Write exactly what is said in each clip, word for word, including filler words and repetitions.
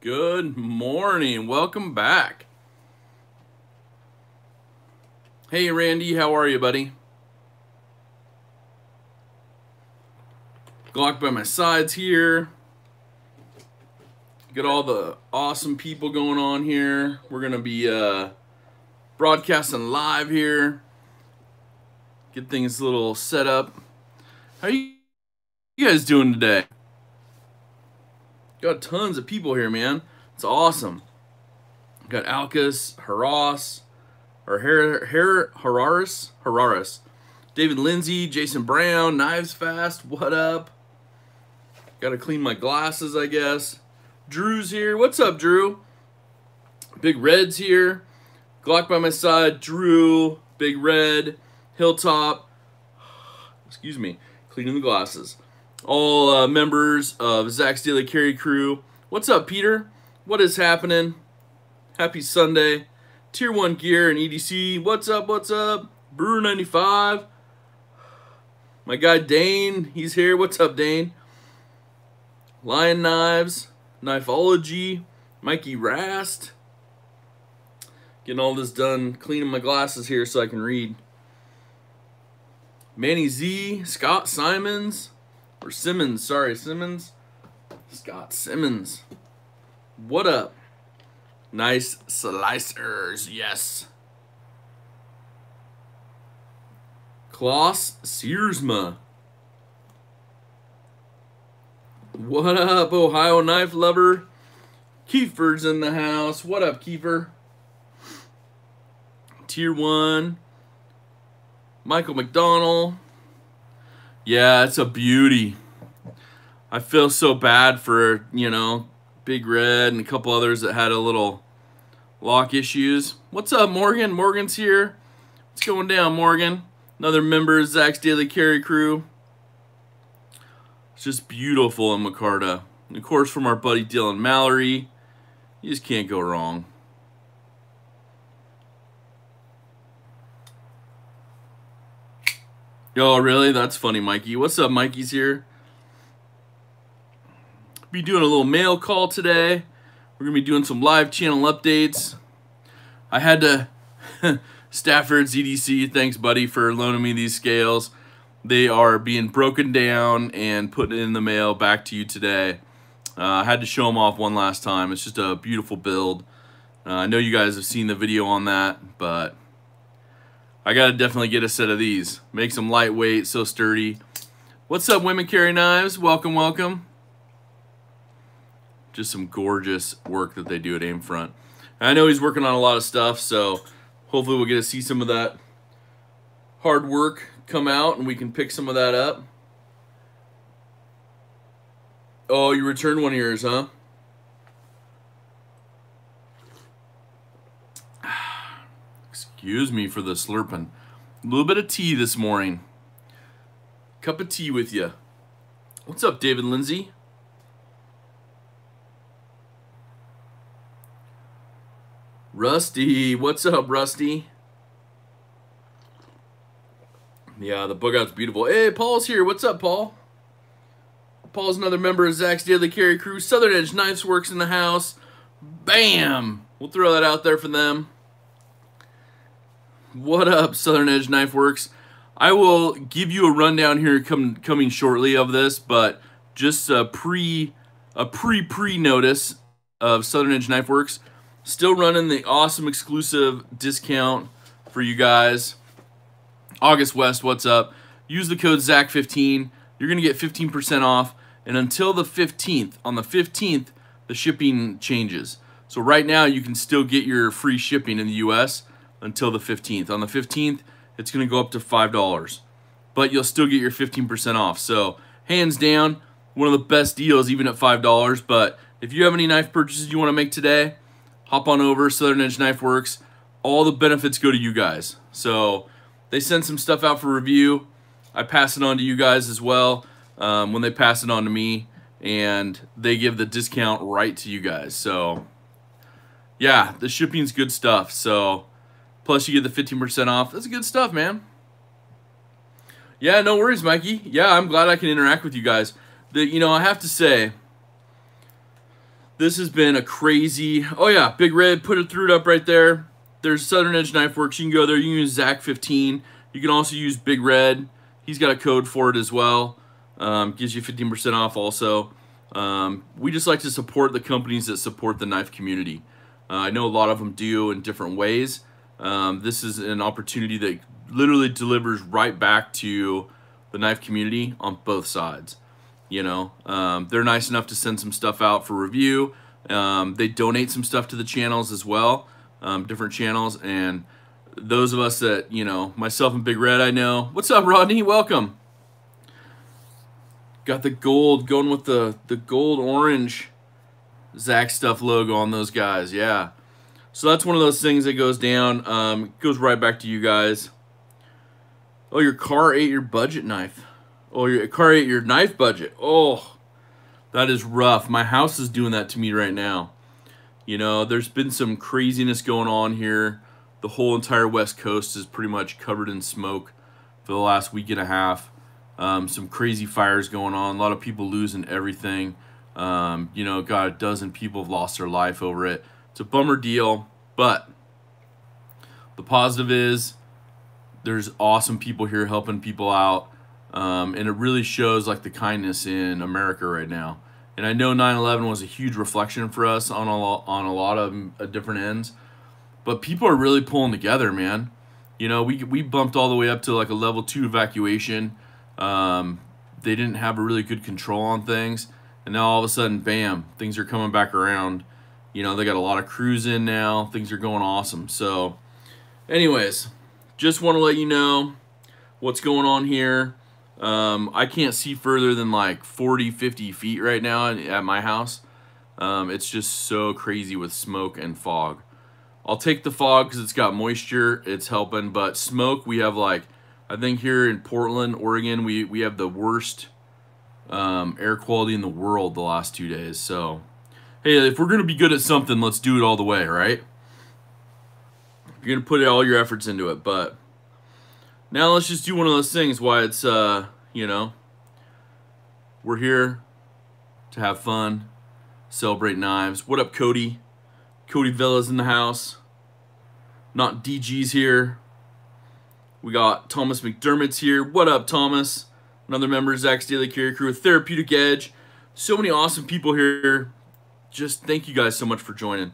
Good morning. Welcome back. Hey, Randy. How are you, buddy? Glock by my sides here. Got all the awesome people going on here. We're going to be uh, broadcasting live here. Get things a little set up. How are you guys doing today? Got tons of people here, man. It's awesome. Got Alcus, Harass, or Her, Her, Hararis, Hararis, David Lindsay, Jason Brown, Knives Fast. What up? Got to clean my glasses, I guess. Drew's here. What's up, Drew? Big Red's here. Glock by my side. Drew, Big Red, Hilltop. Excuse me. Cleaning the glasses. All uh, members of Zach's Daily Carry Crew. What's up, Peter? What is happening? Happy Sunday. Tier one Gear and E D C. What's up, what's up? Brew ninety-five. My guy Dane, he's here. What's up, Dane? Lion Knives, Knifeology, Mikey Rast. Getting all this done, cleaning my glasses here so I can read. Manny Z, Scott Simons. Or Simmons, sorry, Simmons. Scott Simmons. What up? Nice slicers, yes. Klaus Searsma. What up, Ohio Knife Lover? Kiefer's in the house. What up, Kiefer? Tier one. Michael McDonald. Yeah, it's a beauty. I feel so bad for, you know, Big Red and a couple others that had a little lock issues. What's up, Morgan? Morgan's here. What's going down, Morgan? Another member of Zach's Daily Carry Crew. It's just beautiful in Macarta. And, of course, from our buddy Dylan Mallory. You just can't go wrong. Oh, really? That's funny, Mikey. What's up, Mikey's here. Be doing a little mail call today. We're going to be doing some live channel updates. I had to... Stafford, Z D C, thanks, buddy, for loaning me these scales. They are being broken down and put in the mail back to you today. Uh, I had to show them off one last time. It's just a beautiful build. Uh, I know you guys have seen the video on that, but... I gotta definitely get a set of these. Makes them lightweight, so sturdy. What's up, Women Carry Knives? Welcome, welcome. Just some gorgeous work that they do at Aim Front. I know he's working on a lot of stuff, so hopefully we'll get to see some of that hard work come out and we can pick some of that up. Oh, you returned one of yours, huh? Excuse me for the slurping. A little bit of tea this morning. Cup of tea with you. What's up, David Lindsay? Rusty. What's up, Rusty? Yeah, the bug out's beautiful. Hey, Paul's here. What's up, Paul? Paul's another member of Zach's Daily Carry Crew. Southern Edge Knives Works in the house. Bam! We'll throw that out there for them. What up, Southern Edge Knife Works? I will give you a rundown here come, coming shortly of this, but just a pre a pre pre notice of Southern Edge Knife Works. Still running the awesome exclusive discount for you guys. August West, what's up? Use the code Zach fifteen. You're gonna get fifteen percent off, and until the fifteenth, on the fifteenth, the shipping changes. So right now, you can still get your free shipping in the U S until the fifteenth. On the fifteenth, it's going to go up to five dollars. But you'll still get your fifteen percent off. So, hands down, one of the best deals, even at five dollars. But if you have any knife purchases you want to make today, hop on over, Southern Edge Knife Works. All the benefits go to you guys. So, they send some stuff out for review. I pass it on to you guys as well um, when they pass it on to me. And they give the discount right to you guys. So, yeah, the shipping's good stuff. So... Plus, you get the fifteen percent off. That's good stuff, man. Yeah, no worries, Mikey. Yeah, I'm glad I can interact with you guys. The, you know, I have to say, This has been a crazy, oh yeah, Big Red, put it through it up right there. There's Southern Edge Knife Works. You can go there. You can use Zach fifteen. You can also use Big Red. He's got a code for it as well. Um, gives you fifteen percent off also. Um, we just like to support the companies that support the knife community. Uh, I know a lot of them do in different ways. Um, this is an opportunity that literally delivers right back to the knife community on both sides. You know, um, they're nice enough to send some stuff out for review. Um, they donate some stuff to the channels as well, um, different channels. And those of us that, you know, myself and Big Red, I know. What's up, Rodney? Welcome. Got the gold, going with the, the gold orange Zach Stuff logo on those guys, yeah. So that's one of those things that goes down, um, goes right back to you guys. Oh, your car ate your budget knife. Oh, your car ate your knife budget. Oh, that is rough. My house is doing that to me right now. You know, there's been some craziness going on here. The whole entire West Coast is pretty much covered in smoke for the last week and a half. Um, some crazy fires going on. A lot of people losing everything. Um, you know, got a dozen people have lost their life over it. It's a bummer deal, but the positive is there's awesome people here helping people out. Um, and it really shows like the kindness in America right now. And I know nine eleven was a huge reflection for us on a lot, on a lot of uh, different ends, but people are really pulling together, man. You know, we, we bumped all the way up to like a level two evacuation. Um, they didn't have a really good control on things. And now all of a sudden, bam, things are coming back around. You know, they got a lot of crews in now. Things are going awesome. So anyways, just want to let you know what's going on here. Um, I can't see further than like forty, fifty feet right now at my house. Um, it's just so crazy with smoke and fog. I'll take the fog because it's got moisture. It's helping. But smoke, we have like, I think here in Portland, Oregon, we, we have the worst um, air quality in the world the last two days. So, hey, if we're going to be good at something, let's do it all the way, right? You're going to put all your efforts into it, but... Now let's just do one of those things why it's, uh, you know, we're here to have fun, celebrate knives. What up, Cody? Cody Villa's in the house. Not D G's here. We got Thomas McDermott's here. What up, Thomas? Another member of Zach's Daily Carry Crew with Therapeutic Edge. So many awesome people here. Just thank you guys so much for joining.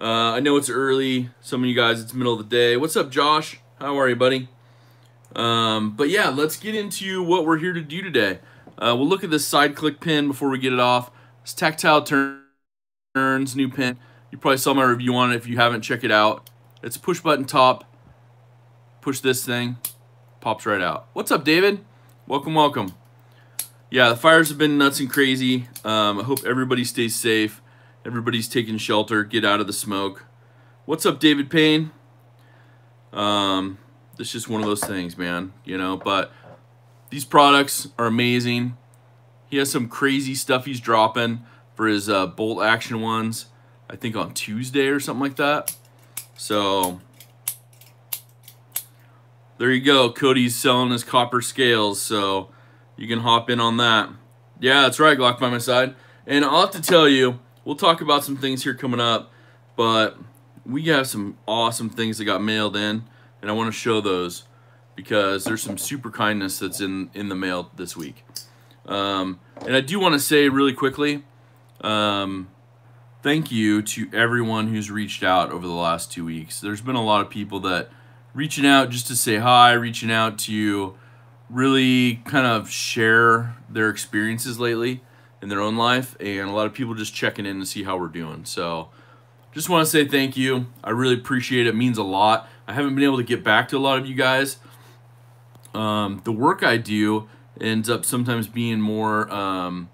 Uh, I know it's early. Some of you guys, it's middle of the day. What's up, Josh? How are you, buddy? Um, but yeah, let's get into what we're here to do today. Uh, we'll look at this side click pin before we get it off. It's tactile turn, turns, new pin. You probably saw my review on it. If you haven't, check it out. It's push button top. Push this thing, pops right out. What's up, David? Welcome, welcome. Yeah, the fires have been nuts and crazy. Um, I hope everybody stays safe. Everybody's taking shelter. Get out of the smoke. What's up, David Payne? Um... It's just one of those things, man, you know, but these products are amazing. He has some crazy stuff he's dropping for his uh, bolt action ones, I think on Tuesday or something like that. So there you go. Cody's selling his copper scales, so you can hop in on that. Yeah, that's right, Glock by my side. And I'll have to tell you, we'll talk about some things here coming up, but we have some awesome things that got mailed in. And I want to show those because there's some super kindness that's in, in the mail this week. Um, and I do want to say really quickly, um, thank you to everyone who's reached out over the last two weeks. There's been a lot of people that reaching out just to say hi, reaching out to really kind of share their experiences lately in their own life. And a lot of people just checking in to see how we're doing. So just want to say thank you. I really appreciate it. It means a lot. I haven't been able to get back to a lot of you guys. Um, the work I do ends up sometimes being more um,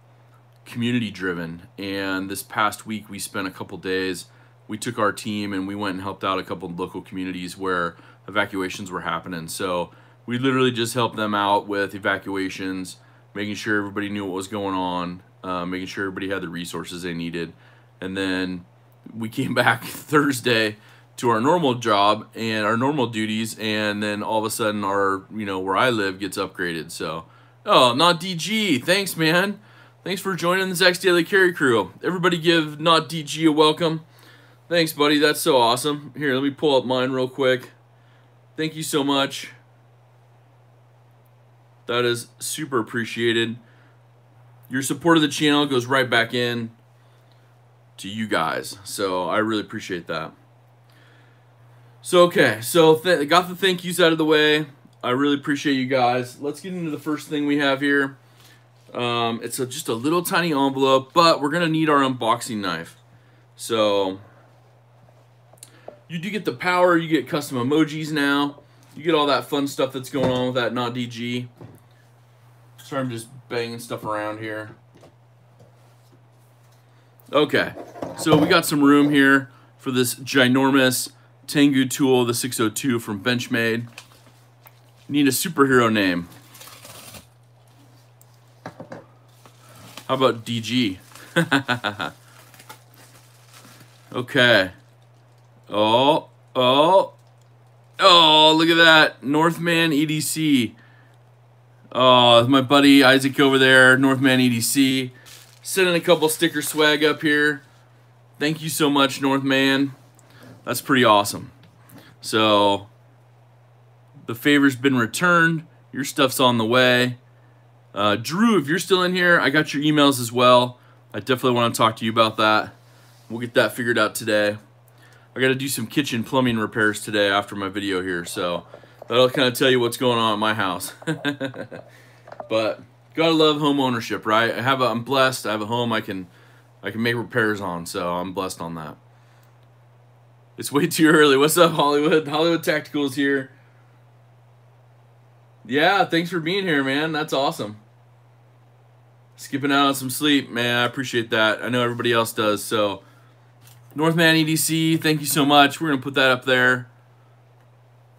community driven. And this past week we spent a couple days, we took our team and we went and helped out a couple of local communities where evacuations were happening. So we literally just helped them out with evacuations, making sure everybody knew what was going on, uh, making sure everybody had the resources they needed. And then we came back Thursday to our normal job and our normal duties, and then all of a sudden our, you know, where I live gets upgraded. So, oh, not D G. Thanks, man. Thanks for joining the Zach's Daily Carry Crew. Everybody give Not D G a welcome. Thanks, buddy. That's so awesome. Here, let me pull up mine real quick. Thank you so much. That is super appreciated. Your support of the channel goes right back in to you guys. So I really appreciate that. So, okay. So th got the thank yous out of the way. I really appreciate you guys. Let's get into the first thing we have here. Um, it's a, just a little tiny envelope, but we're going to need our unboxing knife. So you do get the power. You get custom emojis now. You get all that fun stuff that's going on with that Not D G. Sorry, I'm just banging stuff around here. Okay, so we got some room here for this ginormous Tengu tool, the six oh two from Benchmade. Need a superhero name. How about D G? Okay. Oh, oh, oh, look at that. Northman E D C. Oh, my buddy Isaac over there, Northman E D C. Sending a couple sticker swag up here. Thank you so much, Northman. That's pretty awesome. So, the favor's been returned. Your stuff's on the way. Uh, Drew, if you're still in here, I got your emails as well. I definitely want to talk to you about that. We'll get that figured out today. I got to do some kitchen plumbing repairs today after my video here, so that'll kind of tell you what's going on at my house. But gotta love home ownership, right? I have a, I'm blessed. I have a home I can, I can make repairs on, so I'm blessed on that. It's way too early. What's up, Hollywood? Hollywood Tactical's here. Yeah, thanks for being here, man. That's awesome. Skipping out on some sleep, man. I appreciate that. I know everybody else does, so. Northman E D C, thank you so much. We're going to put that up there.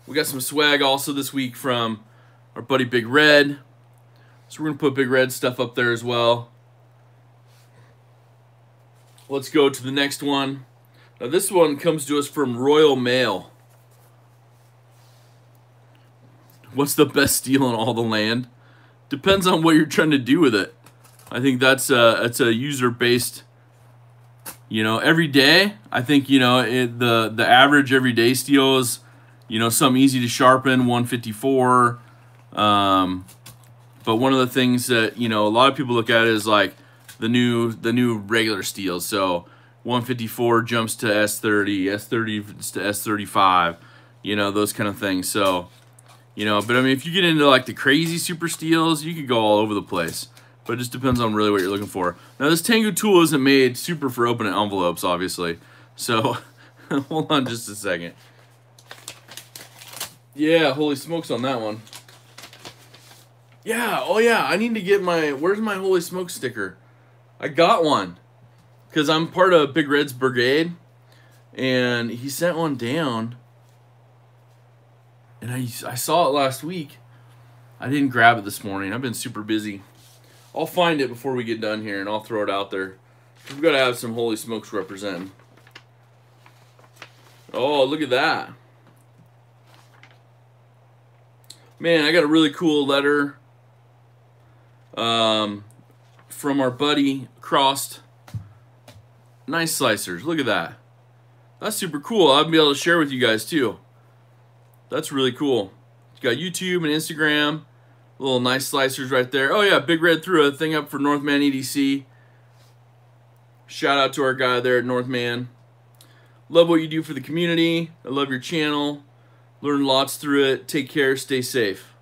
We got some swag also this week from our buddy Big Red. So we're going to put Big Red stuff up there as well. Let's go to the next one. Now this one comes to us from Royal Mail. What's the best steel in all the land? Depends on what you're trying to do with it. I think that's a, that's a user-based... You know, every day, I think, you know, it, the, the average everyday steel is, you know, some easy to sharpen, one fifty-four. Um, but one of the things that, you know, a lot of people look at is like the new the new regular steel. So one fifty-four jumps to S thirty, S thirty to S thirty-five, you know, those kind of things. So, you know, but I mean, if you get into like the crazy super steels, you could go all over the place. But it just depends on really what you're looking for. Now, this Tengu tool isn't made super for opening envelopes, obviously. So, hold on just a second. Yeah, holy smokes on that one. Yeah, oh yeah, I need to get my... Where's my holy smoke sticker? I got one. Because I'm part of Big Red's Brigade. And he sent one down. And I, I saw it last week. I didn't grab it this morning. I've been super busy. I'll find it before we get done here, and I'll throw it out there. We've got to have some holy smokes representing. Oh, look at that. Man, I got a really cool letter um, from our buddy, Crossed. Nice slicers. Look at that. That's super cool. I'll be able to share with you guys, too. That's really cool. It's got YouTube and Instagram. Little nice slicers right there. Oh yeah, Big Red threw a thing up for Northman E D C. Shout out to our guy there at Northman. Love what you do for the community. I love your channel. Learn lots through it. Take care. Stay safe.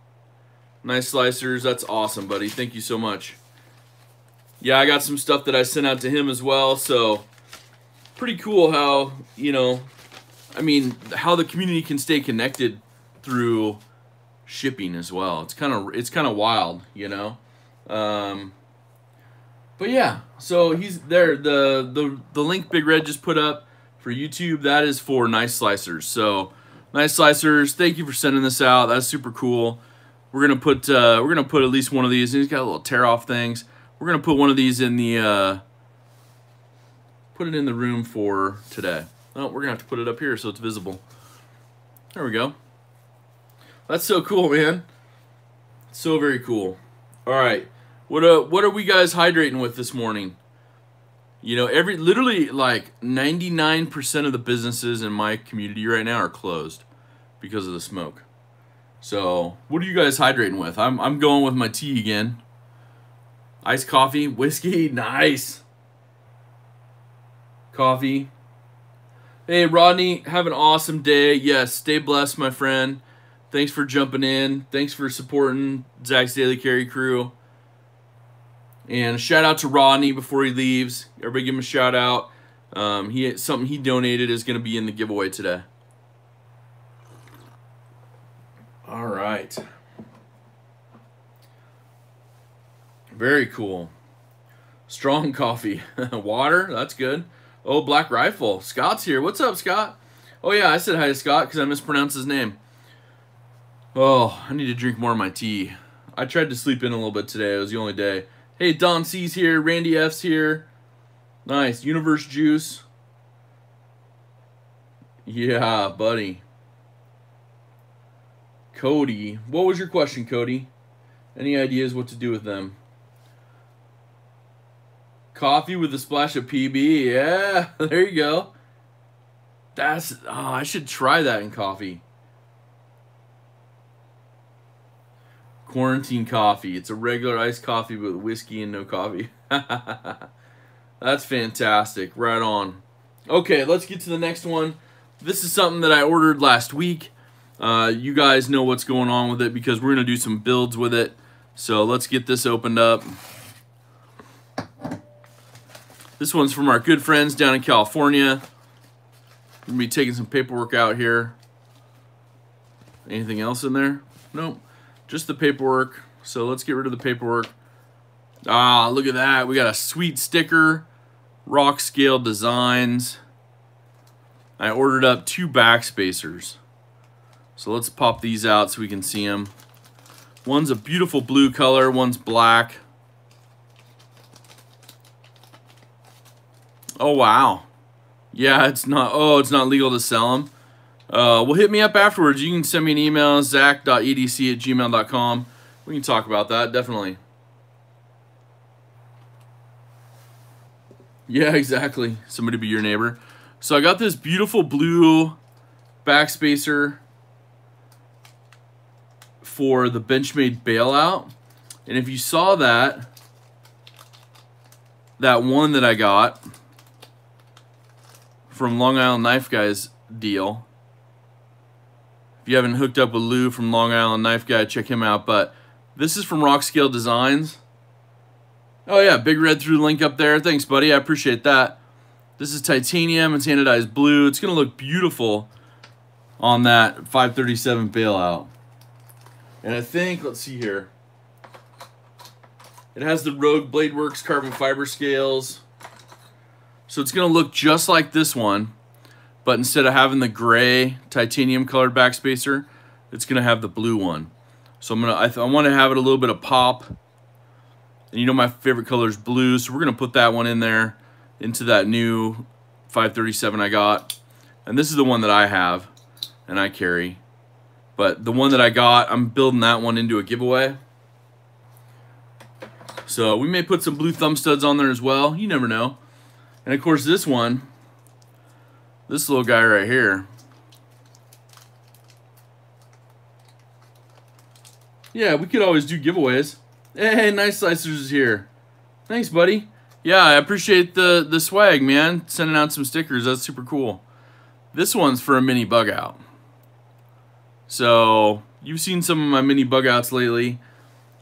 Nice slicers. That's awesome, buddy. Thank you so much. Yeah, I got some stuff that I sent out to him as well. So pretty cool how, you know, I mean, how the community can stay connected through shipping as well. It's kind of it's kind of wild, you know. Um, but yeah, so he's there. The the the link Big Red just put up for YouTube. That is for nice slicers. So nice slicers. Thank you for sending this out. That's super cool. We're gonna put uh, we're gonna put at least one of these. And he's got a little tear off things. We're gonna put one of these in the uh, put it in the room for today. Oh, we're gonna have to put it up here so it's visible. There we go. That's so cool, man. So very cool. All right. What uh, what are we guys hydrating with this morning? You know, every literally like ninety-nine percent of the businesses in my community right now are closed because of the smoke. So, what are you guys hydrating with? I'm I'm going with my tea again. Iced coffee, whiskey, nice. Coffee. Hey, Rodney, have an awesome day. Yes, stay blessed, my friend. Thanks for jumping in. Thanks for supporting Zach's Daily Carry Crew. And shout out to Rodney before he leaves. Everybody give him a shout out. Um, he something he donated is going to be in the giveaway today. All right. Very cool. Strong coffee. Water, that's good. Oh, Black Rifle. Scott's here. What's up, Scott? Oh, yeah, I said hi to Scott because I mispronounced his name. Oh, I need to drink more of my tea. I tried to sleep in a little bit today. It was the only day. Hey, Don C's here. Randy F's here. Nice. Universe Juice. Yeah, buddy. Cody. What was your question, Cody? Any ideas what to do with them? Coffee with a splash of P B. Yeah, there you go. That's, oh, I should try that in coffee. Quarantine coffee. It's a regular iced coffee with whiskey and no coffee. That's fantastic. Right on. Okay, let's get to the next one. This is something that I ordered last week. Uh, you guys know what's going on with it because we're going to do some builds with it. So let's get this opened up. This one's from our good friends down in California. We're going to be taking some paperwork out here. Anything else in there? Nope. Just the paperwork. So let's get rid of the paperwork. Ah, look at that. We got a sweet sticker. Rock Scale Designs. I ordered up two backspacers. So let's pop these out so we can see them. One's a beautiful blue color. One's black. Oh, wow. Yeah, it's not, oh, it's not legal to sell them. Uh, well, hit me up afterwards. You can send me an email, zach dot e d c at gmail dot com. We can talk about that, definitely. Yeah, exactly. Somebody be your neighbor. So I got this beautiful blue backspacer for the Benchmade bailout. And if you saw that, that one that I got from Long Island Knife Guy's deal. If you haven't hooked up with Lou from Long Island Knife Guy, check him out. But this is from Rock Scale Designs. Oh yeah, big red through link up there. Thanks, buddy. I appreciate that. This is titanium. It's anodized blue. It's going to look beautiful on that five thirty-seven bailout. And I think, let's see here. It has the Rogue Bladeworks carbon fiber scales. So it's going to look just like this one, but instead of having the gray titanium colored backspacer, it's going to have the blue one. So I'm going to, I, th I want to have it a little bit of pop. And you know my favorite color is blue, so we're going to put that one in there into that new five thirty-seven I got. And this is the one that I have and I carry. But the one that I got, I'm building that one into a giveaway. So we may put some blue thumb studs on there as well. You never know. And of course this one, this little guy right here. Yeah, we could always do giveaways. Hey, Nice Slicers here. Thanks, buddy. Yeah, I appreciate the, the swag, man. Sending out some stickers, that's super cool. This one's for a mini bug out. So, you've seen some of my mini bug outs lately.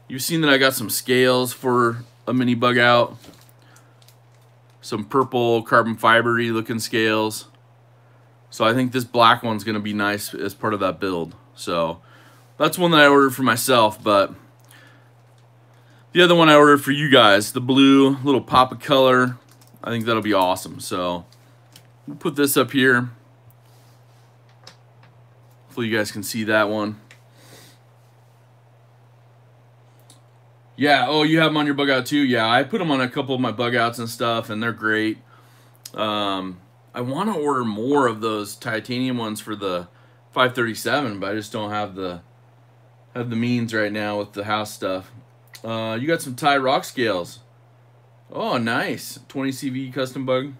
You've seen that I got some scales for a mini bug out. Some purple carbon fibery looking scales. So I think this black one's going to be nice as part of that build. So that's one that I ordered for myself, but the other one I ordered for you guys, the blue little pop of color. I think that'll be awesome. So we'll put this up here. Hopefully you guys can see that one. Yeah, oh, you have them on your bug out too? Yeah, I put them on a couple of my bug outs and stuff, and they're great. Um, I want to order more of those titanium ones for the five thirty-seven, but I just don't have the have the means right now with the house stuff. Uh, you got some Thai rock scales. Oh, nice. twenty C V custom bug.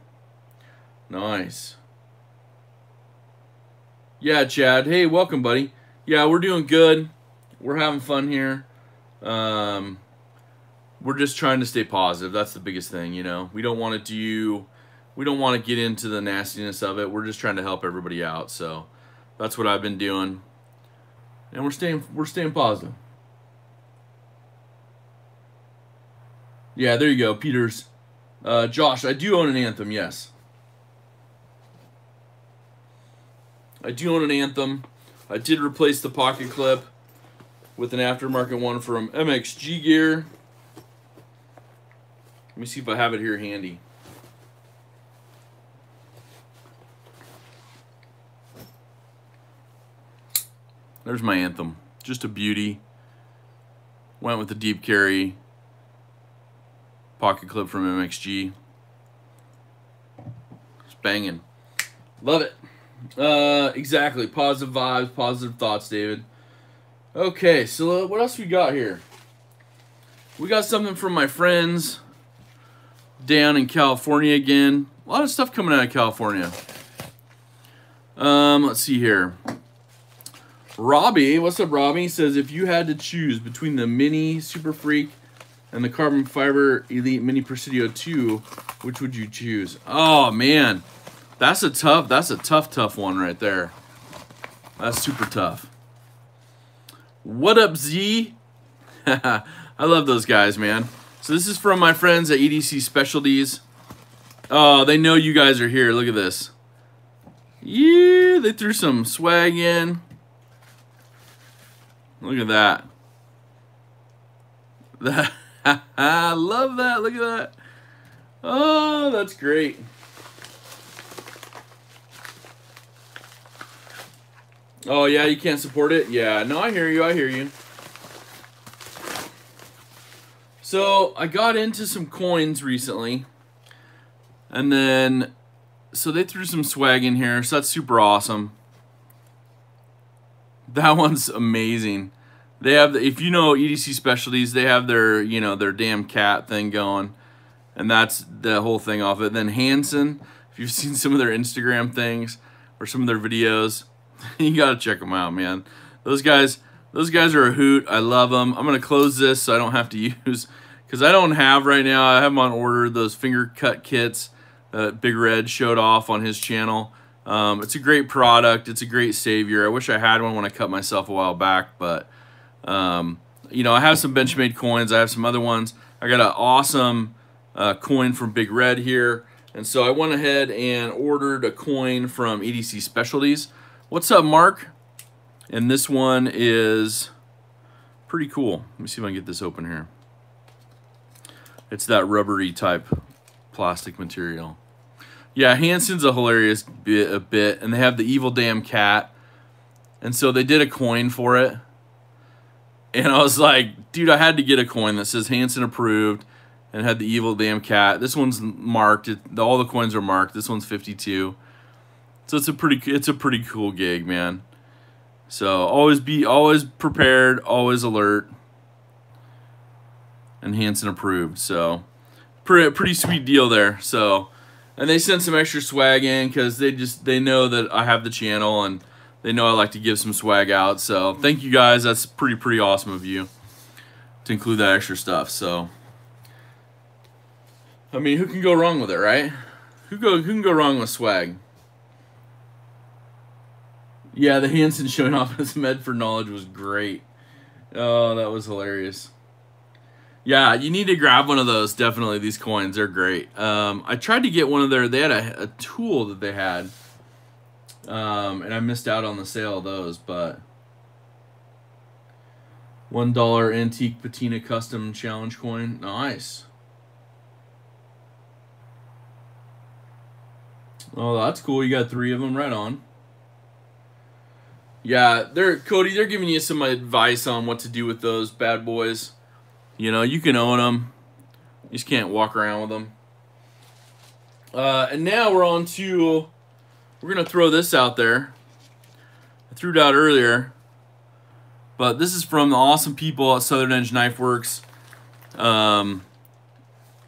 Nice. Yeah, Chad. Hey, welcome, buddy. Yeah, we're doing good. We're having fun here. Um, we're just trying to stay positive. That's the biggest thing, you know. We don't want to do, we don't want to get into the nastiness of it. We're just trying to help everybody out. So that's what I've been doing, and we're staying, we're staying positive. Yeah, there you go, Peters. Uh, Josh, I do own an Anthem, yes. I do own an Anthem. I did replace the pocket clip with an aftermarket one from M X G Gear. Let me see if I have it here handy. There's my Anthem. Just a beauty. Went with the deep carry pocket clip from M X G. It's banging. Love it. Uh, exactly. Positive vibes, positive thoughts, David. Okay, so uh, what else we got here? We got something from my friends down in California again. A lot of stuff coming out of California. Um, let's see here. Robbie, what's up, Robbie? Says, if you had to choose between the Mini Super Freak and the Carbon Fiber Elite Mini Presidio two, which would you choose? Oh, man. That's a tough, that's a tough, tough one right there. That's super tough. What up, Z? I love those guys, man. So this is from my friends at E D C Specialties. Oh, they know you guys are here. Look at this. Yeah, they threw some swag in. Look at that. That. I love that. Look at that. Oh, that's great. Oh, yeah, you can't support it? Yeah, no, I hear you. I hear you. So I got into some coins recently. And then, so they threw some swag in here. So that's super awesome. That one's amazing. They have, the, if you know E D C Specialties, they have their, you know, their damn cat thing going. And that's the whole thing off it. Then Hanson, if you've seen some of their Instagram things or some of their videos, you got to check them out, man. Those guys, those guys are a hoot. I love them. I'm going to close this so I don't have to use, because I don't have right now, I have them on order, those finger cut kits that Big Red showed off on his channel. Um, it's a great product. It's a great savior. I wish I had one when I cut myself a while back, but... Um, you know, I have some Benchmade coins. I have some other ones. I got an awesome uh, coin from Big Red here. And so I went ahead and ordered a coin from E D C Specialties. What's up, Mark? And this one is pretty cool. Let me see if I can get this open here. It's that rubbery type plastic material. Yeah, Hanson's a hilarious bit, a bit. And they have the evil damn cat. And so they did a coin for it. And I was like, dude, I had to get a coin that says Hanson approved and had the evil damn cat. This one's marked. It, all the coins are marked. This one's fifty-two. So it's a pretty it's a pretty cool gig, man. So always be always prepared, always alert. And Hanson approved. So pretty pretty sweet deal there. So, and they sent some extra swag in because they just they know that I have the channel, and they know I like to give some swag out, so thank you guys. That's pretty, pretty awesome of you to include that extra stuff. So, I mean, who can go wrong with it, right? Who go? Who can go wrong with swag? Yeah, the Hanson showing off his Medford knowledge was great. Oh, that was hilarious. Yeah, you need to grab one of those. Definitely, these coins are great. Um, I tried to get one of their. They had a, a tool that they had. Um, and I missed out on the sale of those, but one dollar Antique Patina Custom Challenge Coin. Nice. Oh, that's cool. You got three of them right on. Yeah, they're, Cody, they're giving you some advice on what to do with those bad boys. You know, you can own them. You just can't walk around with them. Uh, and now we're on to... We're going to throw this out there. I threw it out earlier. But this is from the awesome people at Southern Edge Knife Works. um,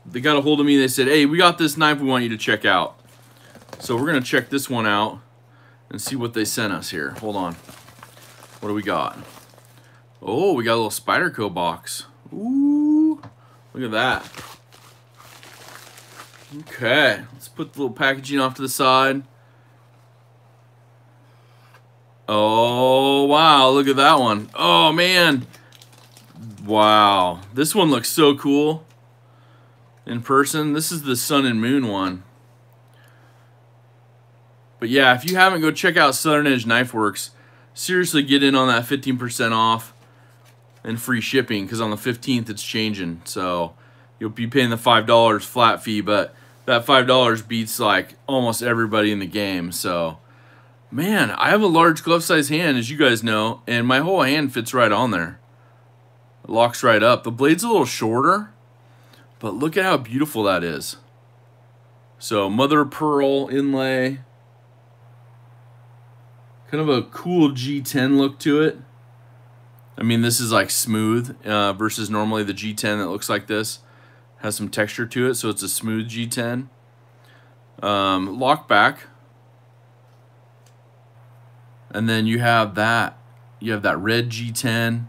they got a hold of me. They said, hey, we got this knife we want you to check out. So we're going to check this one out and see what they sent us here. Hold on. What do we got? Oh, we got a little Spyderco box. Ooh, look at that. Okay, let's put the little packaging off to the side. Oh, wow, look at that one. Oh, man. Wow, this one looks so cool in person. This is the Sun and Moon one. But yeah, if you haven't, go check out Southern Edge Knife Works. Seriously, get in on that fifteen percent off and free shipping, because on the fifteenth it's changing. So you'll be paying the five dollar flat fee, but that five dollars beats like almost everybody in the game. So, man, I have a large glove size hand, as you guys know, and my whole hand fits right on there. It locks right up. The blade's a little shorter, but look at how beautiful that is. So mother of pearl inlay. Kind of a cool G ten look to it. I mean, this is like smooth uh, versus normally the G ten that looks like this. Has some texture to it, so it's a smooth G ten. Um, lock back. And then you have that. You have that red G ten.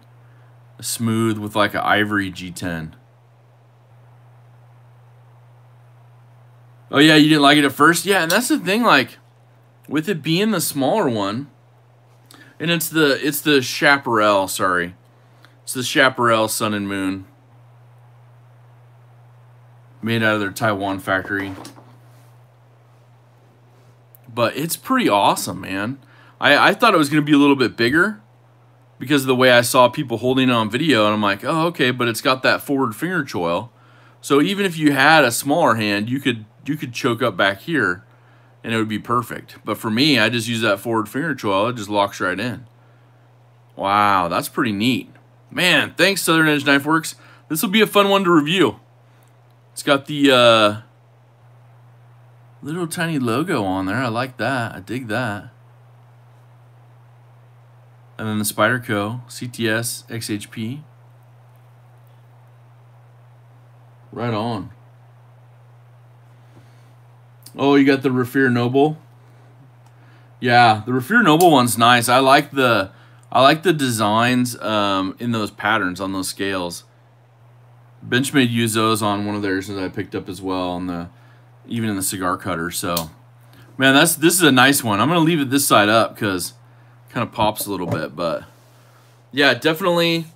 Smooth with like an ivory G ten. Oh yeah, you didn't like it at first? Yeah, and that's the thing, like, with it being the smaller one, and it's the it's the Chaparral, sorry. It's the Chaparral Sun and Moon. Made out of their Taiwan factory. But it's pretty awesome, man. I, I thought it was gonna be a little bit bigger because of the way I saw people holding it on video, and I'm like, oh, okay, but it's got that forward finger choil. So even if you had a smaller hand, you could you could choke up back here, and it would be perfect. But for me, I just use that forward finger choil. It just locks right in. Wow, that's pretty neat. Man, thanks, Southern Edge Knife Works. This will be a fun one to review. It's got the uh, little tiny logo on there. I like that. I dig that. And then the Spyderco C T S X H P. Right on. Oh, you got the Refair Noble. Yeah, the Refair Noble one's nice. I like the I like the designs um, in those patterns on those scales. Benchmade used those on one of theirs that I picked up as well, on the even in the cigar cutter. So, man, that's this is a nice one. I'm gonna leave it this side up because it kind of pops a little bit, but yeah, definitely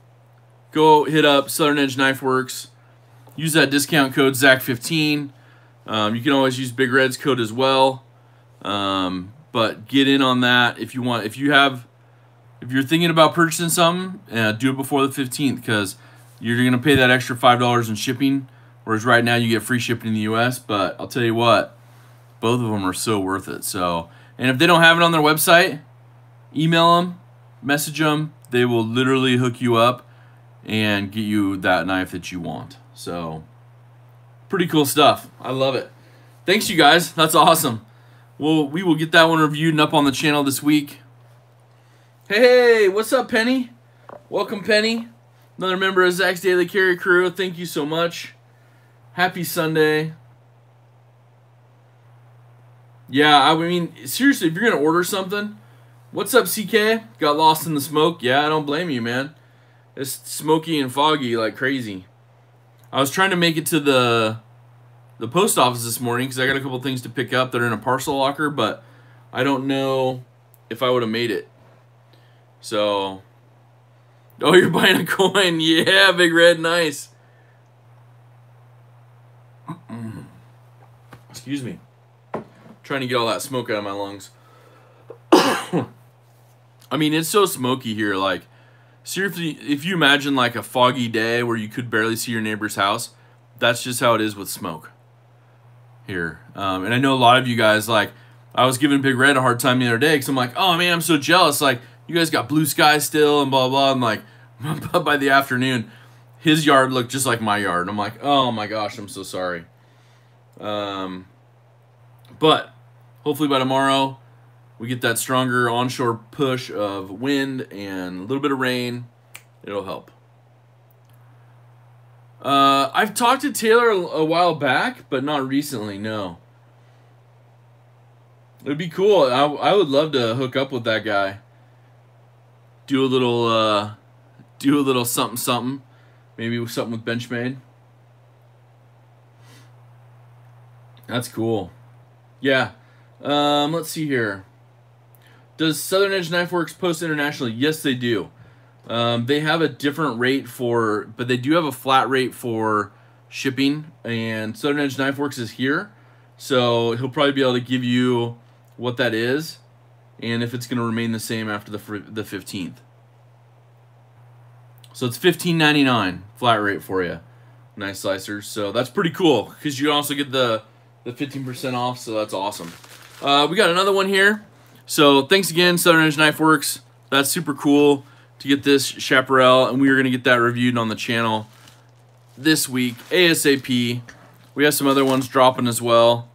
go hit up Southern Edge Knife Works. Use that discount code Zach fifteen. Um, you can always use Big Red's code as well, um, but get in on that if you want. If you have, if you're thinking about purchasing something, uh, do it before the fifteenth, because you're going to pay that extra five dollars in shipping, whereas right now you get free shipping in the U S But I'll tell you what, both of them are so worth it. So, and if they don't have it on their website, email them, message them. They will literally hook you up and get you that knife that you want. So, pretty cool stuff. I love it. Thanks, you guys. That's awesome. Well, we will get that one reviewed and up on the channel this week. Hey, what's up, Penny? Welcome, Penny. Another member of Zach's Daily Carry Crew. Thank you so much. Happy Sunday. Yeah, I mean, seriously, if you're going to order something, what's up, C K? Got lost in the smoke? Yeah, I don't blame you, man. It's smoky and foggy like crazy. I was trying to make it to the the post office this morning because I got a couple things to pick up that are in a parcel locker, but I don't know if I would have made it. So, oh, you're buying a coin. Yeah, Big Red, nice. Excuse me. I'm trying to get all that smoke out of my lungs. I mean, it's so smoky here, like, seriously, if you imagine like a foggy day where you could barely see your neighbor's house, that's just how it is with smoke here. Um, and I know a lot of you guys, like, I was giving Big Red a hard time the other day because I'm like, oh, man, I'm so jealous. Like, you guys got blue sky still and blah, blah. I'm like, by the afternoon, his yard looked just like my yard. And I'm like, oh, my gosh, I'm so sorry. Um, but hopefully by tomorrow, we get that stronger onshore push of wind and a little bit of rain. It'll help. Uh, I've talked to Taylor a while back, but not recently, no. It'd be cool. I, I would love to hook up with that guy. Do a little, uh, do a little something, something. Maybe something with Benchmade. That's cool. Yeah. Um, let's see here. Does Southern Edge Knifeworks post internationally? Yes, they do. Um, they have a different rate for, but they do have a flat rate for shipping. And Southern Edge Knifeworks is here, so he'll probably be able to give you what that is, and if it's going to remain the same after the the fifteenth. So it's fifteen ninety-nine flat rate for you. Nice slicer. So that's pretty cool because you also get the the fifteen percent off. So that's awesome. Uh, we got another one here. So thanks again, Southern Edge Knifeworks. That's super cool to get this chaparral, and we are going to get that reviewed on the channel this week ASAP. We have some other ones dropping as well.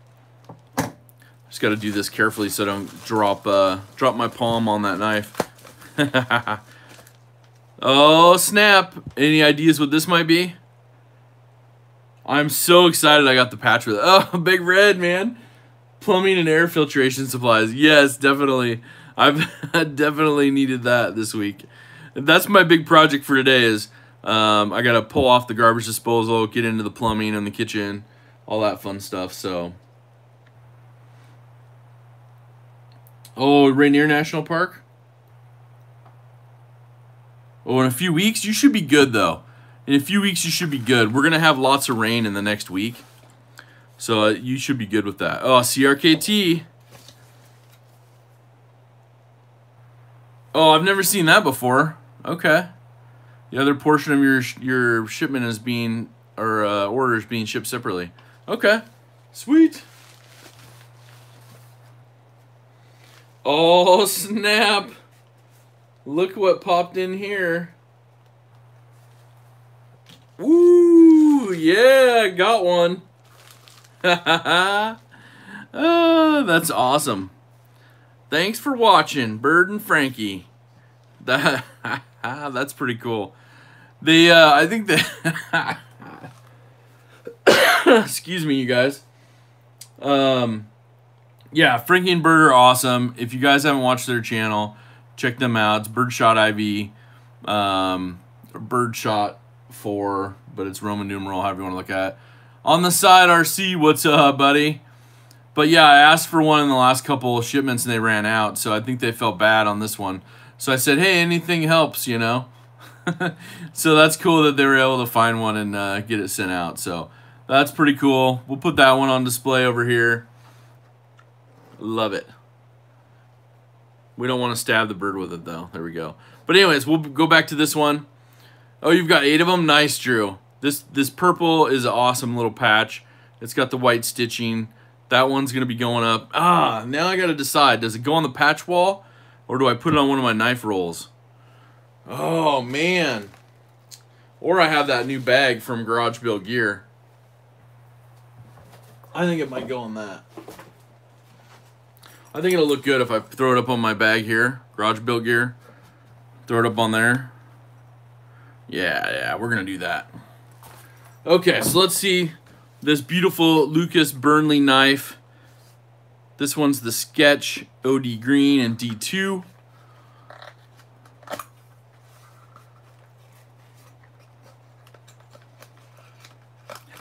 Just got to do this carefully so I don't drop uh, drop my palm on that knife. Oh snap! Any ideas what this might be? I'm so excited! I got the patch with it. Oh, Big Red, man! Plumbing and air filtration supplies. Yes, definitely. I've definitely needed that this week. That's my big project for today. Is um, I gotta pull off the garbage disposal, get into the plumbing and the kitchen, all that fun stuff. So, oh, Rainier National Park. Oh, in a few weeks, you should be good, though. In a few weeks, you should be good. We're going to have lots of rain in the next week. So uh, you should be good with that. Oh, C R K T. Oh, I've never seen that before. Okay. The other portion of your your shipment is being, or uh, order is being shipped separately. Okay. Sweet. Oh, snap. Look what popped in here. Woo! Yeah, got one. Oh, that's awesome. Thanks for watching, Bird and Frankie. That that's pretty cool. The uh, I think that excuse me, you guys. Um, yeah, Frankie and Bird are awesome. If you guys haven't watched their channel, check them out. It's Birdshot I V, um, or Birdshot four, but it's Roman numeral, however you want to look at it. On the side, R C, what's up, buddy? But yeah, I asked for one in the last couple of shipments, and they ran out, so I think they felt bad on this one. So I said, hey, anything helps, you know? So that's cool that they were able to find one and uh, get it sent out. So that's pretty cool. We'll put that one on display over here. Love it. We don't want to stab the bird with it, though. There we go. But anyways, we'll go back to this one. Oh, you've got eight of them? Nice, Drew. This this purple is an awesome little patch. It's got the white stitching. That one's going to be going up. Ah, now I got to decide. Does it go on the patch wall, or do I put it on one of my knife rolls? Oh, man. Or I have that new bag from Garage Build Gear. I think it might go on that. I think it'll look good if I throw it up on my bag here. Garage Built Gear. Throw it up on there. Yeah, yeah, we're going to do that. Okay, so let's see this beautiful Lucas Burnley knife. This one's the Sketch O D Green and D two.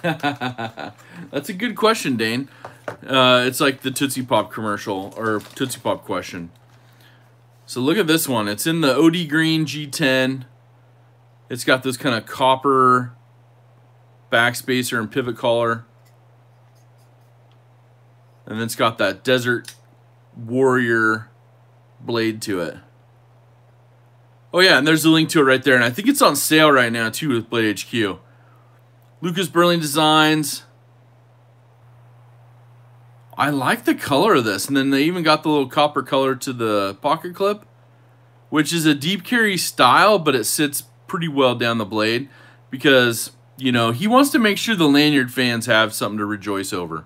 That's a good question, Dane. Uh, it's like the Tootsie Pop commercial, or Tootsie Pop question. So look at this one. It's in the O D Green G ten. It's got this kind of copper backspacer and pivot collar. And then it's got that Desert Warrior blade to it. Oh yeah, and there's a link to it right there. And I think it's on sale right now, too, with Blade H Q. Lucas Burnley Designs. I like the color of this, and then they even got the little copper color to the pocket clip, which is a deep carry style, but it sits pretty well down the blade because, you know, he wants to make sure the lanyard fans have something to rejoice over.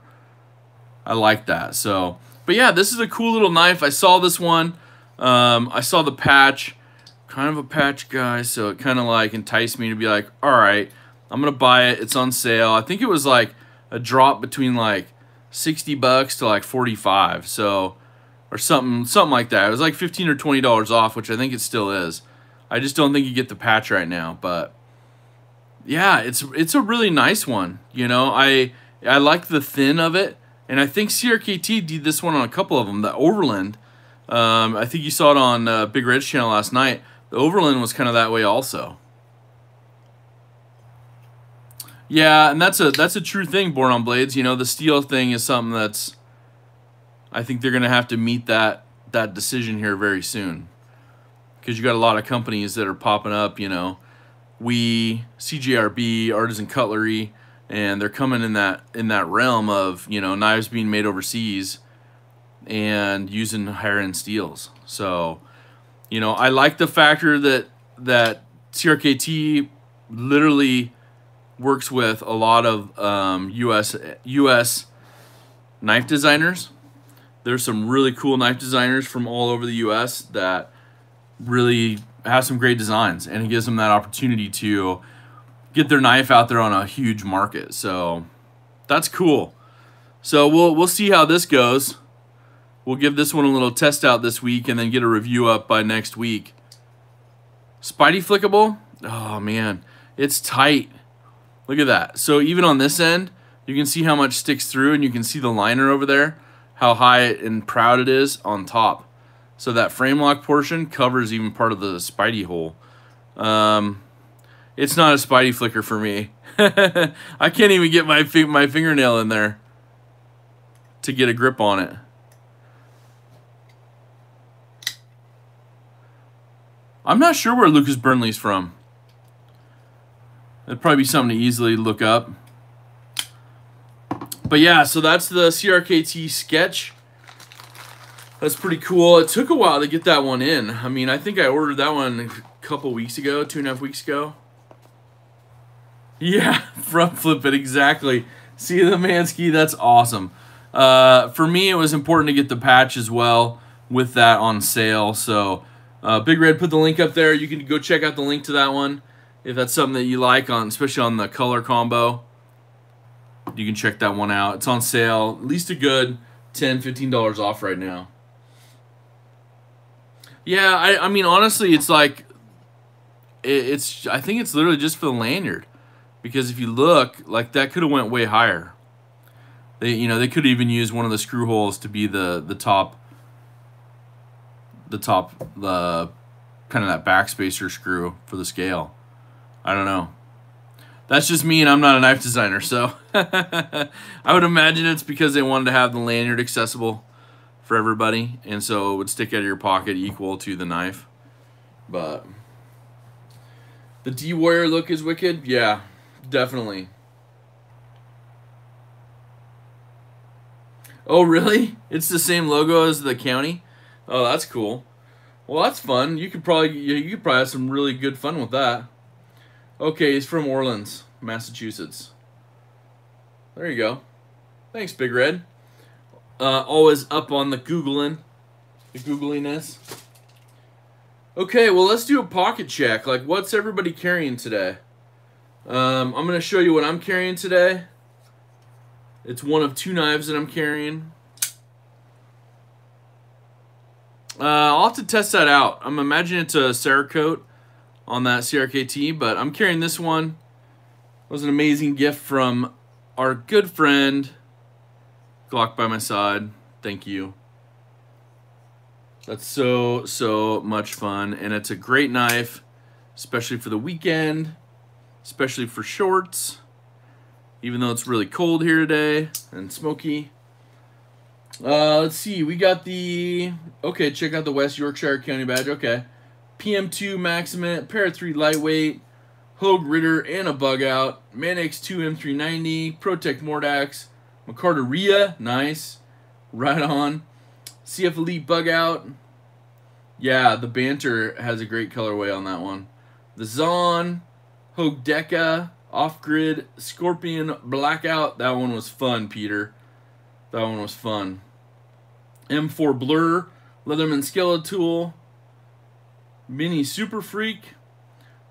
I like that. So, but yeah, this is a cool little knife. I saw this one. Um, I saw the patch. Kind of a patch guy, so it kind of like enticed me to be like, all right, I'm gonna buy it. It's on sale. I think it was like a drop between like sixty bucks to like forty-five, so or something something like that. It was like fifteen or twenty dollars off, which I think it still is. I just don't think you get the patch right now, but yeah, it's it's a really nice one. You know, I I like the thin of it, and I think C R K T did this one on a couple of them. The Overland, um, I think you saw it on uh, Big Red's channel last night. The Overland was kind of that way also. Yeah, and that's a that's a true thing, Born on Blades. You know, the steel thing is something that's, I think they're gonna have to meet that that decision here very soon, because you got a lot of companies that are popping up. You know, we C J R B, Artisan Cutlery, and they're coming in that in that realm of, you know, knives being made overseas and using higher end steels. So, you know, I like the factor that that C R K T literally works with a lot of um, U S U S knife designers. There's some really cool knife designers from all over the U S that really have some great designs, and it gives them that opportunity to get their knife out there on a huge market. So that's cool. So we'll we'll see how this goes. We'll give this one a little test out this week and then get a review up by next week. Spidey flickable? Oh man, it's tight. Look at that. So even on this end, you can see how much sticks through, and you can see the liner over there, how high and proud it is on top. So that frame lock portion covers even part of the Spidey hole. Um, it's not a Spidey flicker for me. I can't even get my fi my fingernail in there to get a grip on it. I'm not sure where Lucas Burnley's from. That'd probably be something to easily look up. But yeah, so that's the C R K T Sketch. That's pretty cool. It took a while to get that one in. I mean, I think I ordered that one a couple weeks ago, two and a half weeks ago. Yeah, front flip it, exactly. See the Mansky, that's awesome. Uh, for me, it was important to get the patch as well with that on sale. So uh, Big Red put the link up there. You can go check out the link to that one if that's something that you like, on, especially on the color combo. You can check that one out. It's on sale, at least a good ten, fifteen dollars off right now. Yeah, I, I mean, honestly, it's like, it, it's. I think it's literally just for the lanyard, because if you look, like, that could have went way higher. They, you know, they could even use one of the screw holes to be the the top, the top, the kind of that backspacer screw for the scale. I don't know. That's just me, and I'm not a knife designer, so I would imagine it's because they wanted to have the lanyard accessible for everybody, and so it would stick out of your pocket equal to the knife. But the D-Warrior look is wicked. Yeah, definitely. Oh, really? It's the same logo as the county? Oh, that's cool. Well, that's fun. You could probably, you could probably have some really good fun with that. Okay, he's from Orleans, Massachusetts. There you go. Thanks, Big Red. Uh, always up on the Googling, the Googliness. Okay, well, let's do a pocket check. Like, what's everybody carrying today? Um, I'm going to show you what I'm carrying today. It's one of two knives that I'm carrying. Uh, I'll have to test that out. I'm imagining it's a Cerakote on that C R K T, but I'm carrying this one. It was an amazing gift from our good friend Glock by my side. Thank you. That's so, so much fun, and it's a great knife, especially for the weekend, especially for shorts, even though it's really cold here today and smoky. Uh, let's see, we got the, okay, check out the West Yorkshire County badge, okay. P M two Maximate, Para three Lightweight, Hogue Ritter, and a Bug Out, Man X two M three ninety, Protect Mordax, Macartaria, nice, right on, C F Elite Bug Out. Yeah, the Banter has a great colorway on that one. The Zon, Hogue Deca, Off Grid, Scorpion Blackout, that one was fun, Peter. That one was fun. M four Blur, Leatherman Skeletool, Mini Super Freak,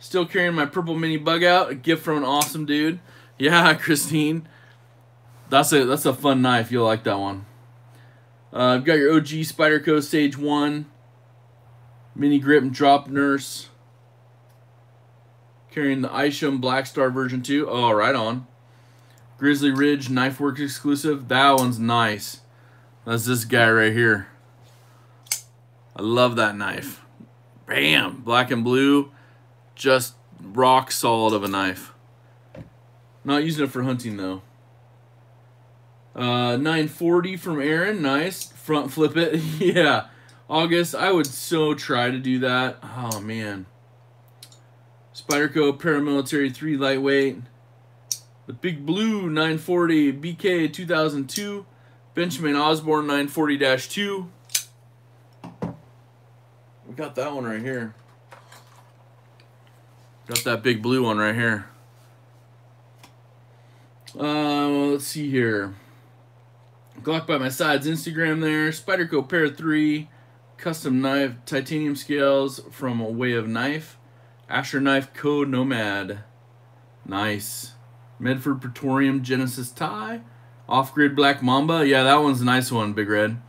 Still carrying my purple mini bug out. A gift from an awesome dude. Yeah, Christine. That's a, that's a fun knife. You'll like that one. Uh, I've got your O G Spyderco Stage one. Mini Grip and Drop Nurse. Carrying the Isham Black Star version two. Oh, right on. Grizzly Ridge Knife Works exclusive. That one's nice. That's this guy right here. I love that knife. Bam! Black and blue. Just rock solid of a knife. Not using it for hunting, though. Uh, nine forty from Aaron. Nice. Front flip it. Yeah. August, I would so try to do that. Oh, man. Spyderco Paramilitary three Lightweight. The Big Blue nine forty. B K two thousand two. Benjamin Osborne nine forty dash two. We got that one right here. Got that big blue one right here. Uh, let's see here. Glock By My Side's Instagram there. Spyderco Pair three. Custom knife. Titanium scales from A Way of Knife. Asher Knife Code Nomad. Nice. Medford Praetorium Genesis Tie. Off-Grid Black Mamba. Yeah, that one's a nice one, Big Red.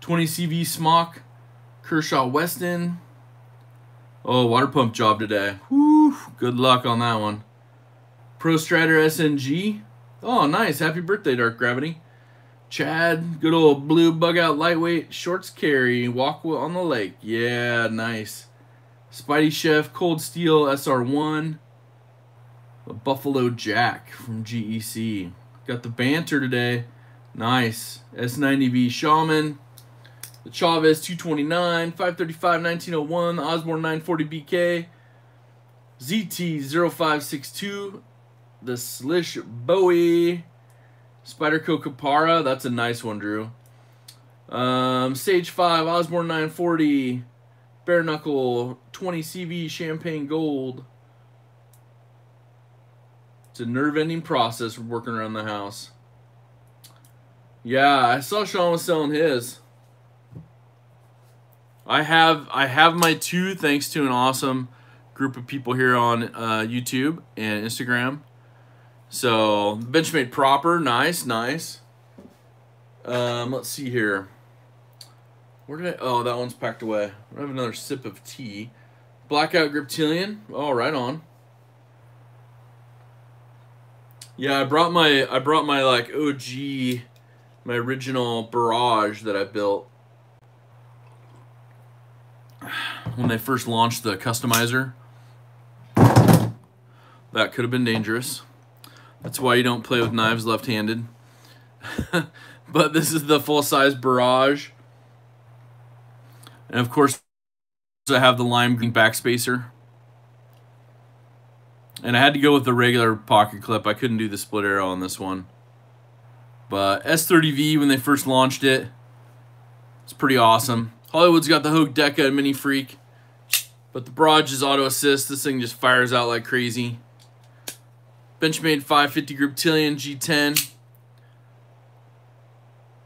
twenty C V Smock. Kershaw Weston. Oh, water pump job today. Whew, good luck on that one. Pro Strider S N G. Oh, nice. Happy birthday, Dark Gravity. Chad, good old blue bug out lightweight. Shorts carry. Walk on the lake. Yeah, nice. Spidey Chef, Cold Steel S R one. The Buffalo Jack from G E C. Got the banter today. Nice. S ninety B Shaman. The Chavez two twenty-nine, five thirty-five, nineteen oh one, the Osborne nine forty B K, Z T zero five six two, the Slish Bowie, Spyderco Capara, that's a nice one, Drew. Um, Stage five, Osborne nine forty, Bare Knuckle, twenty C V, Champagne Gold. It's a nerve-ending process we're working around the house. Yeah, I saw Sean was selling his. I have I have my two thanks to an awesome group of people here on uh, YouTube and Instagram. So Benchmade proper, nice, nice. Um, let's see here. Where did I? Oh, that one's packed away. I have another sip of tea. Blackout Griptilian. Oh, right on. Yeah, I brought my I brought my like O G, my original barrage that I built when they first launched the customizer. That could have been dangerous. That's why you don't play with knives left-handed. But this is the full-size barrage. And of course, I have the lime green backspacer. And I had to go with the regular pocket clip. I couldn't do the split arrow on this one. But S thirty V, when they first launched it, it's pretty awesome. Hollywood's got the Hogue Deca and Mini Freak. But the barrage is auto assist. This thing just fires out like crazy. Benchmade five fifty Griptilian G ten.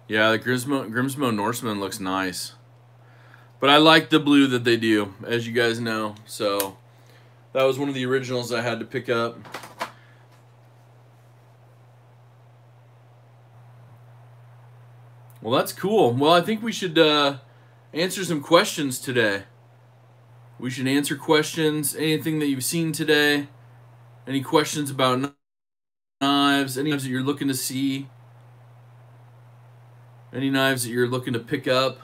Yeah, the Grimsmo, Grimsmo Norseman looks nice. But I like the blue that they do, as you guys know. So that was one of the originals I had to pick up. Well, that's cool. Well, I think we should uh, answer some questions today. We should answer questions, anything that you've seen today, any questions about knives, any knives that you're looking to see, any knives that you're looking to pick up.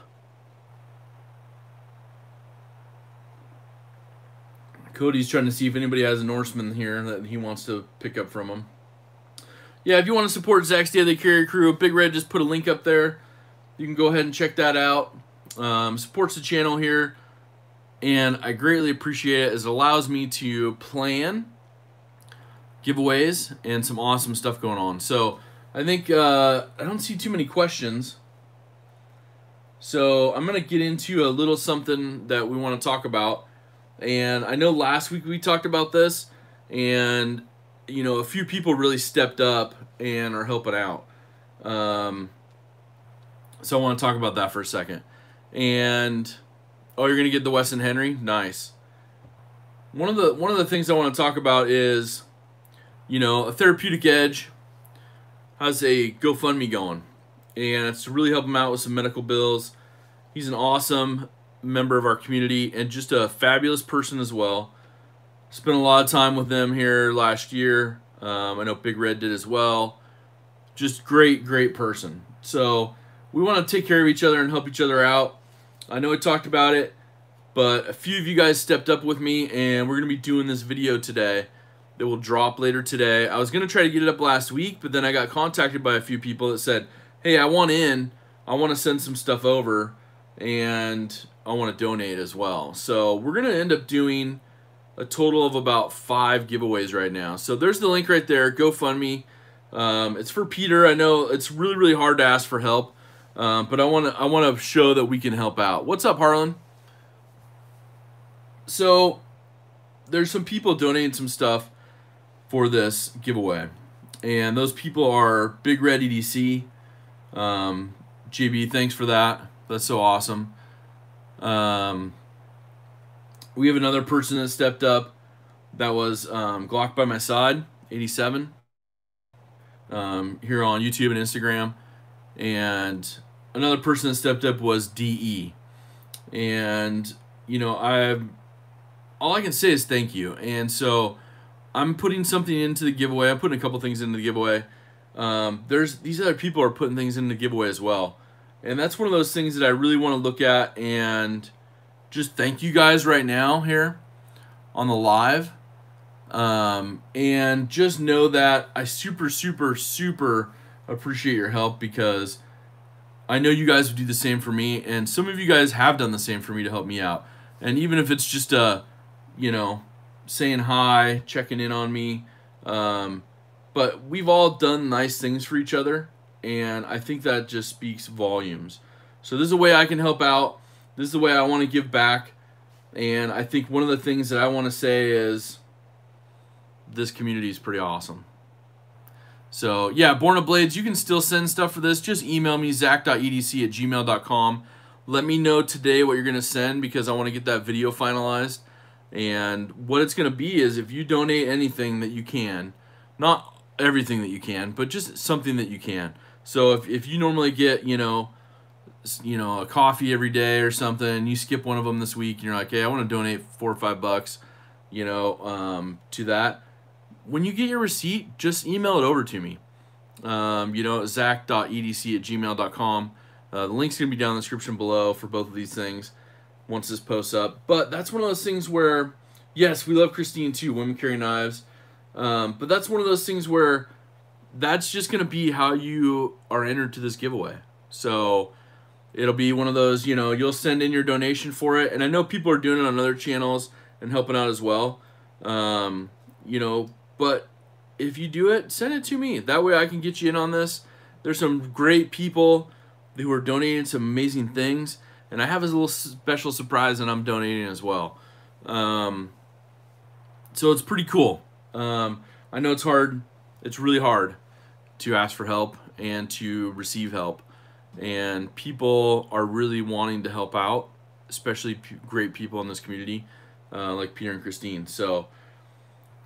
Cody's trying to see if anybody has a Norseman here that he wants to pick up from him. Yeah, if you want to support Zach's Daily Carrier Crew, Big Red just put a link up there. You can go ahead and check that out. Um, supports the channel here, and I greatly appreciate it, as it allows me to plan giveaways and some awesome stuff going on. So I think uh, I don't see too many questions, so I'm gonna get into a little something that we want to talk about. And I know last week we talked about this, and you know, a few people really stepped up and are helping out, um, so I want to talk about that for a second. And, oh, you're going to get the Weston Henry? Nice. one of the one of the things I want to talk about is, you know, a Therapeutic Edge has a GoFundMe going, and it's to really help him out with some medical bills. He's an awesome member of our community and just a fabulous person as well. Spent a lot of time with them here last year. Um, I know Big Red did as well. Just great, great person. So we want to take care of each other and help each other out. I know I talked about it, but a few of you guys stepped up with me, and we're going to be doing this video today that will drop later today. I was going to try to get it up last week, but then I got contacted by a few people that said, hey, I want in. I want to send some stuff over, and I want to donate as well. So we're going to end up doing a total of about five giveaways right now. So there's the link right there, GoFundMe. Um, it's for Peter. I know it's really, really hard to ask for help, um, but I want to I want to show that we can help out. What's up, Harlan? So there's some people donating some stuff for this giveaway, and those people are Big Red E D C. Um, J B, thanks for that. That's so awesome. Um, we have another person that stepped up. That was um, Glock by my side, eighty-seven. Um, here on YouTube and Instagram. And another person that stepped up was D E. And, you know, I all I can say is thank you. And so I'm putting something into the giveaway. I'm putting a couple things into the giveaway. Um, there's these other people are putting things into the giveaway as well. And that's one of those things that I really want to look at and just thank you guys right now here on the live. Um, and just know that I super, super, super appreciate your help, because I know you guys would do the same for me, and some of you guys have done the same for me to help me out. And even if it's just a, you know, saying hi, checking in on me, um, but we've all done nice things for each other, and I think that just speaks volumes. So this is a way I can help out. This is the way I want to give back. And I think one of the things that I want to say is this community is pretty awesome. So yeah, Born of Blades, you can still send stuff for this. Just email me, zach dot e d c at gmail dot com. Let me know today what you're going to send, because I want to get that video finalized. And what it's going to be is, if you donate anything that you can, not everything that you can, but just something that you can. So if, if you normally get, you know, you know, a coffee every day or something, you skip one of them this week and you're like, hey, I want to donate four or five bucks, you know, um, to that. When you get your receipt, just email it over to me. Um, you know, zach dot e d c at gmail dot com. Uh, the link's going to be down in the description below for both of these things once this posts up. But that's one of those things where, yes, we love Christine too, Women Carry Knives. Um, but that's one of those things where that's just going to be how you are entered to this giveaway. So it'll be one of those, you know, you'll send in your donation for it. And I know people are doing it on other channels and helping out as well. Um, you know, but if you do it, send it to me. That way I can get you in on this. There's some great people who are donating some amazing things. And I have a little special surprise that I'm donating as well. Um, so it's pretty cool. Um, I know it's hard. It's really hard to ask for help and to receive help. And people are really wanting to help out, especially p great people in this community, uh, like Peter and Christine. So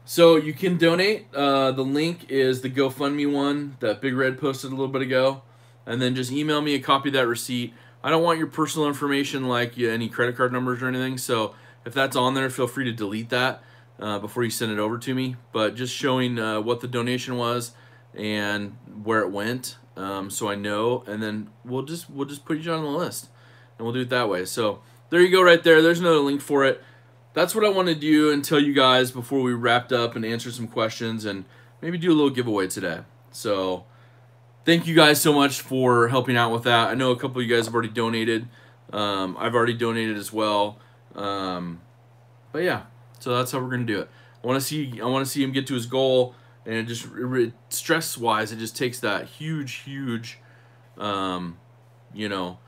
so you can donate. Uh, the link is the GoFundMe one that Big Red posted a little bit ago. And then just email me a copy of that receipt. I don't want your personal information, like yeah, any credit card numbers or anything. So if that's on there, feel free to delete that. Uh, before you send it over to me, but just showing uh, what the donation was and where it went, um, so I know, and then we'll just we'll just put you on the list, and we'll do it that way. So there you go, right there. There's another link for it. That's what I want to do and tell you guys before we wrapped up and answer some questions and maybe do a little giveaway today. So thank you guys so much for helping out with that. I know a couple of you guys have already donated. Um, I've already donated as well, um, but yeah. So that's how we're gonna do it. I want to see, I want to see him get to his goal, and it just stress-wise, it just takes that huge, huge, um, you know,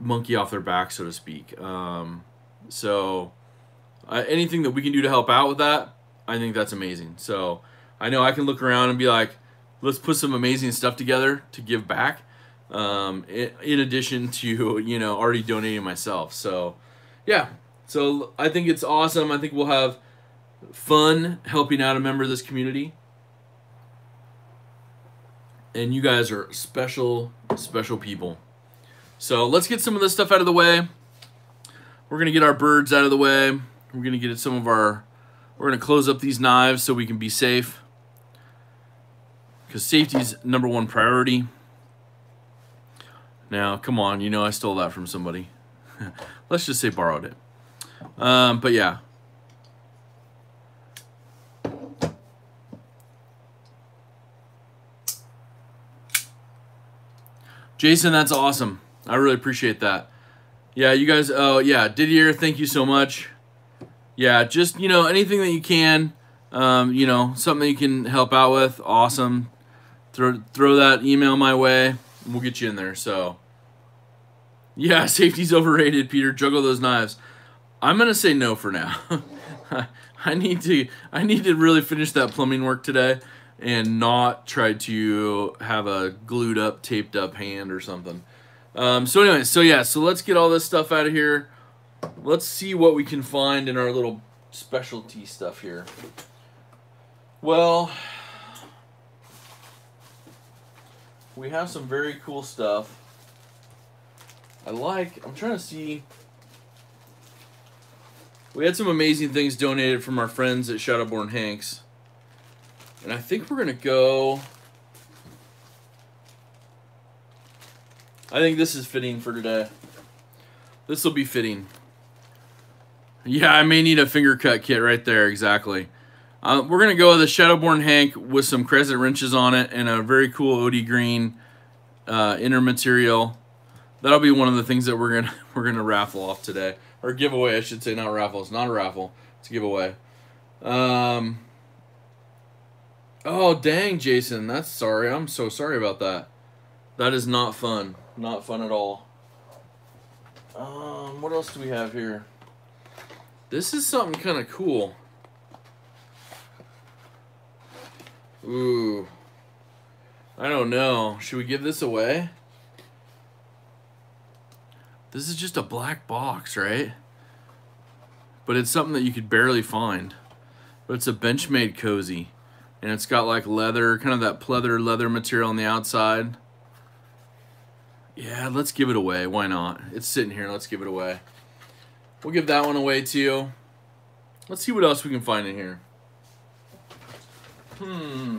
monkey off their back, so to speak. Um, so uh, anything that we can do to help out with that, I think that's amazing. So I know I can look around and be like, let's put some amazing stuff together to give back, um, in, in addition to you know already donating myself. So yeah. So I think it's awesome. I think we'll have fun helping out a member of this community. And you guys are special, special people. So let's get some of this stuff out of the way. We're going to get our birds out of the way. We're going to get some of our... We're going to close up these knives so we can be safe. Because safety's number one priority. Now, come on. You know I stole that from somebody. Let's just say borrowed it. Um, but yeah. Jason, that's awesome. I really appreciate that. Yeah, you guys, oh yeah, Didier, thank you so much. Yeah, just, you know, anything that you can, um, you know, something you can help out with, awesome. Throw, throw that email my way, and we'll get you in there, so. Yeah, safety's overrated, Peter, juggle those knives. I'm gonna say no for now. I need to, I need to really finish that plumbing work today and not try to have a glued up, taped up hand or something. Um, so anyway, so yeah, so let's get all this stuff out of here. Let's see what we can find in our little specialty stuff here. Well, we have some very cool stuff. I like, I'm trying to see. We had some amazing things donated from our friends at Shadowborn Hanks. And I think we're going to go... I think this is fitting for today. This will be fitting. Yeah, I may need a finger cut kit right there, exactly. Uh, we're going to go with a Shadowborn Hank with some crescent wrenches on it and a very cool O D green uh, inner material. That'll be one of the things that we're going we're gonna raffle off today. Or giveaway, I should say, not raffle. It's not a raffle. It's a giveaway. Um... Oh, dang, Jason. That's sorry. I'm so sorry about that. That is not fun. Not fun at all. Um, what else do we have here? This is something kind of cool. Ooh. I don't know. Should we give this away? This is just a black box, right? But it's something that you could barely find. But it's a Benchmade cozy. And it's got like leather, kind of that pleather leather material on the outside. Yeah, let's give it away. Why not? It's sitting here. Let's give it away. We'll give that one away too. Let's see what else we can find in here. Hmm.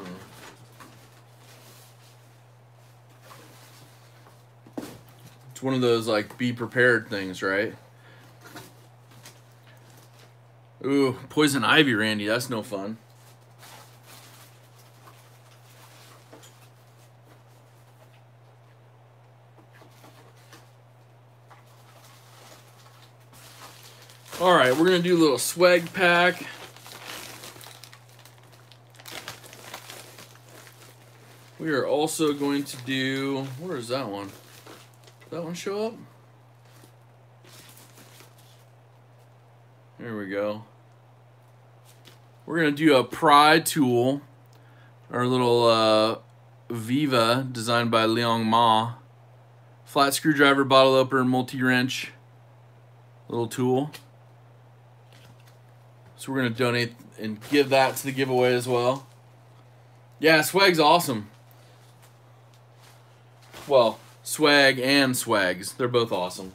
It's one of those like be prepared things, right? Ooh, poison ivy, Randy. That's no fun. All right, we're gonna do a little swag pack. We are also going to do, where is that one? Did that one show up? There we go. We're gonna do a pry tool, our little uh, Viva designed by Liang Ma. Flat screwdriver, bottle opener, multi-wrench, little tool. So we're going to donate and give that to the giveaway as well. Yeah, swag's awesome. Well, swag and swags. They're both awesome.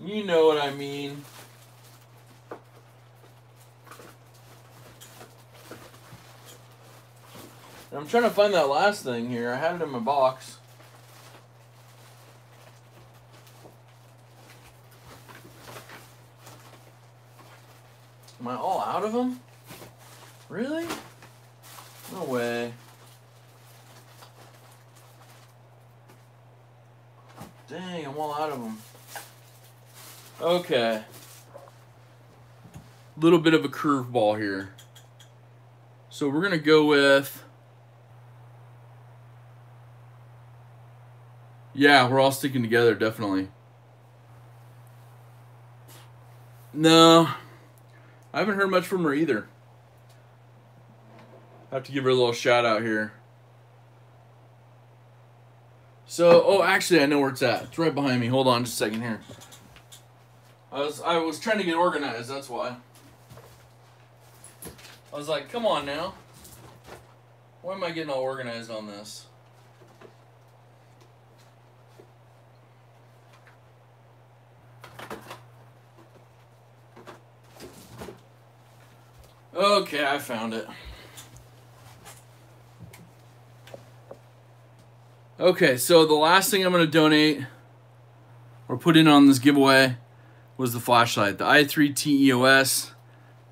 You know what I mean. And I'm trying to find that last thing here. I had it in my box. Am I all out of them? Really? No way. Dang, I'm all out of them. Okay. Little bit of a curveball here. So we're gonna go with... Yeah, we're all sticking together, definitely. No. I haven't heard much from her either. I have to give her a little shout out here. So, oh, actually, I know where it's at. It's right behind me. Hold on just a second here. I was, I was trying to get organized, that's why. I was like, come on now. Why am I getting all organized on this? Okay, I found it. Okay, so the last thing I'm going to donate or put in on this giveaway was the flashlight, the i three T E O S.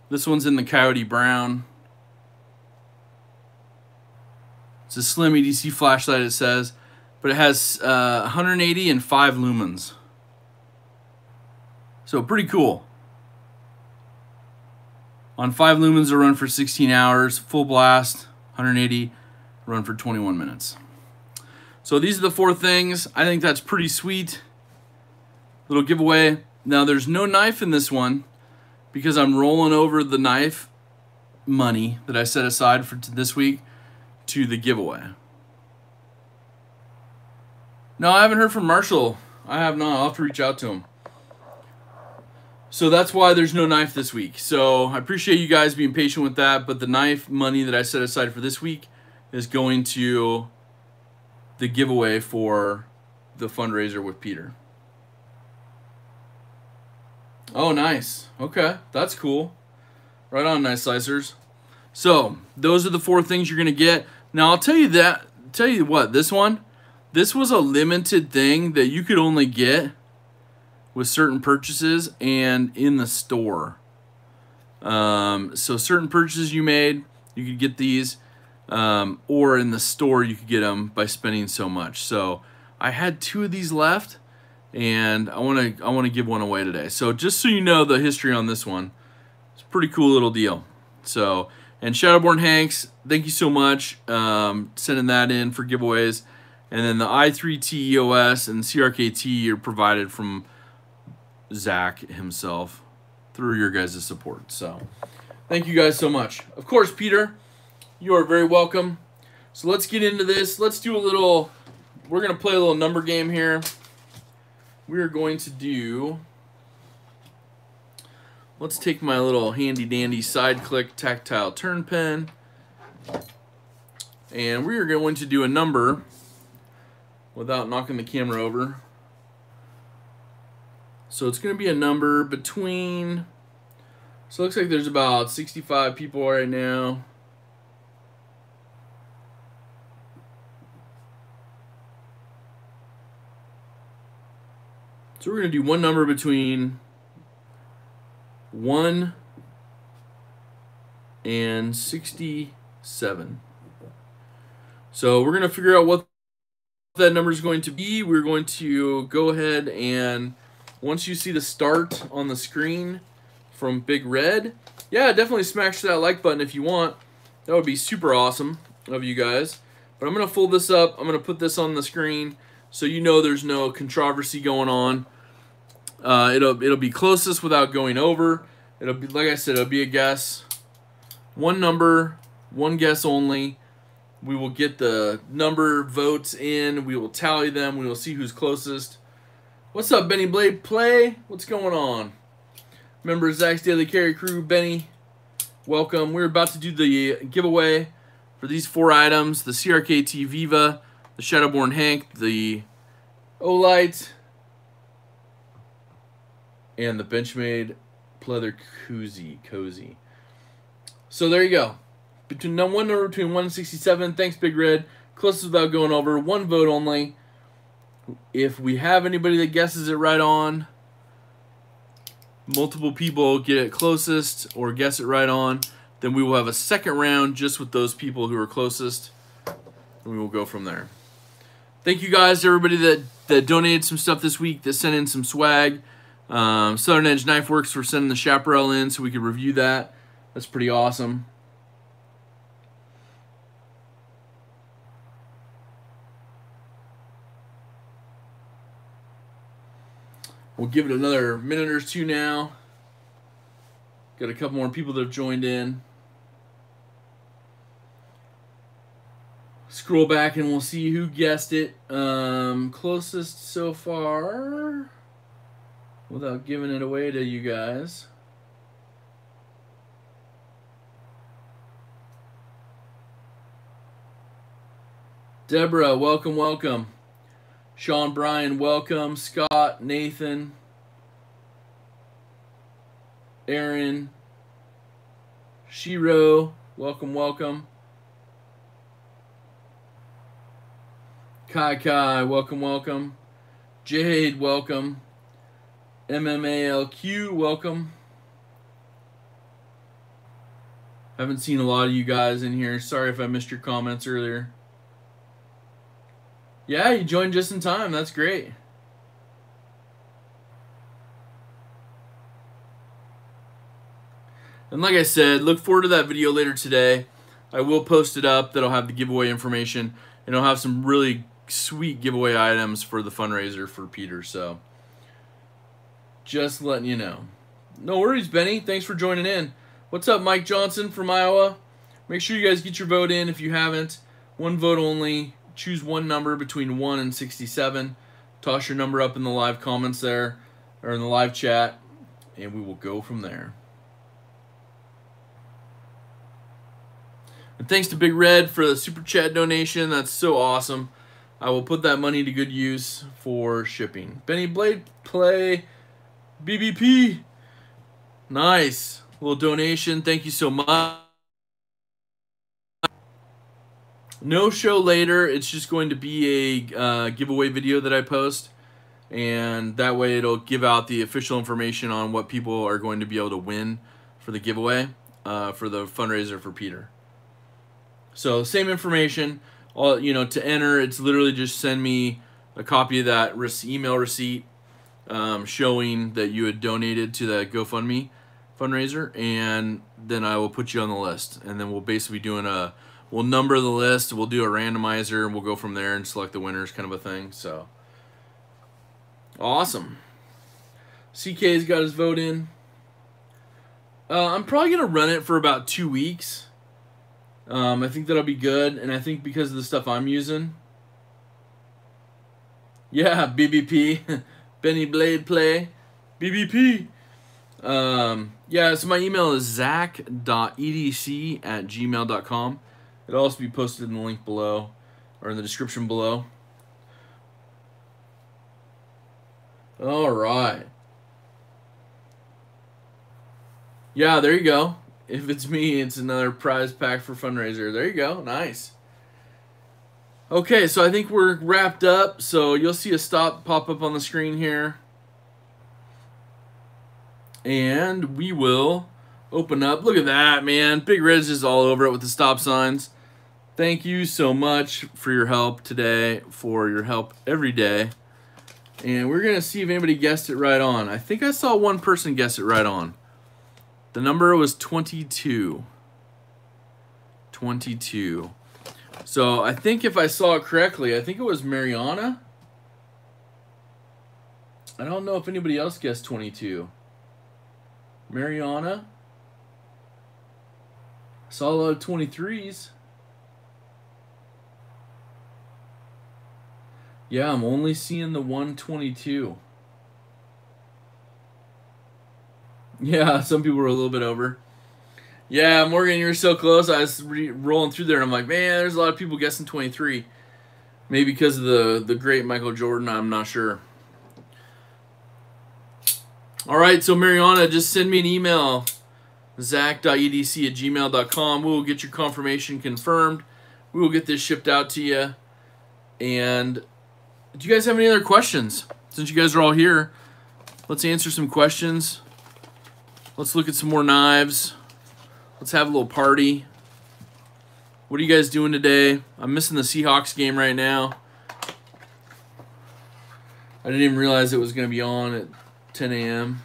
This one's in the Coyote Brown. It's a slim E D C flashlight, it says, but it has uh, one hundred eighty and five lumens. So pretty cool. On five lumens, it'll run for sixteen hours. Full blast, one hundred eighty, run for twenty-one minutes. So these are the four things. I think that's pretty sweet. Little giveaway. Now there's no knife in this one because I'm rolling over the knife money that I set aside for this week to the giveaway. No, I haven't heard from Marshall. I have not. I'll have to reach out to him. So that's why there's no knife this week. So I appreciate you guys being patient with that, but the knife money that I set aside for this week is going to the giveaway for the fundraiser with Peter. Oh, nice. Okay, that's cool. Right on, Nice Slicers. So those are the four things you're gonna get. Now I'll tell you that, tell you what, this one, this was a limited thing that you could only get with certain purchases and in the store. Um, so certain purchases you made, you could get these, um, or in the store you could get them by spending so much. So I had two of these left, and I want to I want to give one away today. So just so you know the history on this one, it's a pretty cool little deal. So, and Shadowborn Hanks, thank you so much um, sending that in for giveaways, and then the i three T E O S and C R K T are provided from Zach himself through your guys' support. So thank you guys so much. Of course, Peter, you are very welcome. So let's get into this. Let's do a little, we're going to play a little number game here. We're going to do, let's take my little handy dandy side click tactile turn pen, and we are going to do a number without knocking the camera over. So it's going to be a number between, so it looks like there's about sixty-five people right now. So we're going to do one number between one and sixty-seven. So we're going to figure out what that number is going to be. We're going to go ahead and once you see the start on the screen from Big Red, yeah, definitely smash that like button if you want. That would be super awesome of you guys. But I'm going to fold this up. I'm going to put this on the screen so you know there's no controversy going on. Uh, it'll, it'll be closest without going over. It'll be, like I said, it'll be a guess. One number, one guess only. We will get the number votes in. We will tally them. We will see who's closest. What's up, Benny Blade Play? What's going on? Remember, Zach's Daily Carry Crew, Benny, welcome. We're about to do the giveaway for these four items, the C R K T Viva, the Shadowborn Hank, the Olight, and the Benchmade Pleather Cozy. Cozy. So there you go. Between one number between one and sixty-seven. Thanks, Big Red. Closest without going over. One vote only. If we have anybody that guesses it right on, multiple people get it closest or guess it right on, then we will have a second round just with those people who are closest, and we will go from there. Thank you guys, everybody that, that donated some stuff this week, that sent in some swag. Um, Southern Edge Knife Works for sending the chaparral in so we could review that. That's pretty awesome. We'll give it another minute or two now. Got a couple more people that have joined in. Scroll back and we'll see who guessed it um, closest so far, without giving it away to you guys. Deborah, welcome, welcome. Sean, Brian, welcome. Scott, Nathan, Aaron, Shiro, welcome, welcome. Kai Kai, welcome, welcome. Jade, welcome. M M A L Q, welcome. Haven't seen a lot of you guys in here. Sorry if I missed your comments earlier. Yeah, you joined just in time. That's great. And like I said, look forward to that video later today. I will post it up. That'll have the giveaway information. And I'll have some really sweet giveaway items for the fundraiser for Peter, so just letting you know. No worries, Benny. Thanks for joining in. What's up, Mike Johnson from Iowa? Make sure you guys get your vote in if you haven't. One vote only. Choose one number between one and sixty-seven. Toss your number up in the live comments there, or in the live chat, and we will go from there. And thanks to Big Red for the Super Chat donation. That's so awesome. I will put that money to good use for shipping. Benny Blade Play B B P. Nice. Little donation. Thank you so much. No show later. It's just going to be a uh, giveaway video that I post. And that way it'll give out the official information on what people are going to be able to win for the giveaway uh, for the fundraiser for Peter. So same information. All, you know, to enter, it's literally just send me a copy of that email receipt um, showing that you had donated to the GoFundMe fundraiser, and then I will put you on the list. And then we'll basically be doing a, we'll number the list, we'll do a randomizer, and we'll go from there and select the winners, kind of a thing. So awesome. C K's got his vote in. Uh, I'm probably going to run it for about two weeks. Um, I think that'll be good, and I think because of the stuff I'm using. Yeah, B B P, Benny Blade Play, B B P. Um, yeah, so my email is zach dot e d c at gmail dot com. It'll also be posted in the link below, or in the description below. All right. Yeah, there you go. If it's me, it's another prize pack for fundraiser. There you go. Nice. Okay, so I think we're wrapped up. So you'll see a stop pop up on the screen here. And we will open up. Look at that, man. Big Red's is all over it with the stop signs. Thank you so much for your help today, for your help every day. And we're going to see if anybody guessed it right on. I think I saw one person guess it right on. The number was twenty-two. twenty-two. So I think if I saw it correctly, I think it was Mariana. I don't know if anybody else guessed twenty-two. Mariana. I saw a lot of twenty-threes. Yeah, I'm only seeing the one twenty-two. Yeah, some people were a little bit over. Yeah, Morgan, you were so close. I was re rolling through there, and I'm like, man, there's a lot of people guessing twenty-three. Maybe because of the, the great Michael Jordan, I'm not sure. All right, so Mariana, just send me an email, zach dot e d c at gmail dot com. We will get your confirmation confirmed. We will get this shipped out to you. And do you guys have any other questions? Since you guys are all here, let's answer some questions. Let's look at some more knives. Let's have a little party. What are you guys doing today? I'm missing the Seahawks game right now. I didn't even realize it was going to be on at ten A M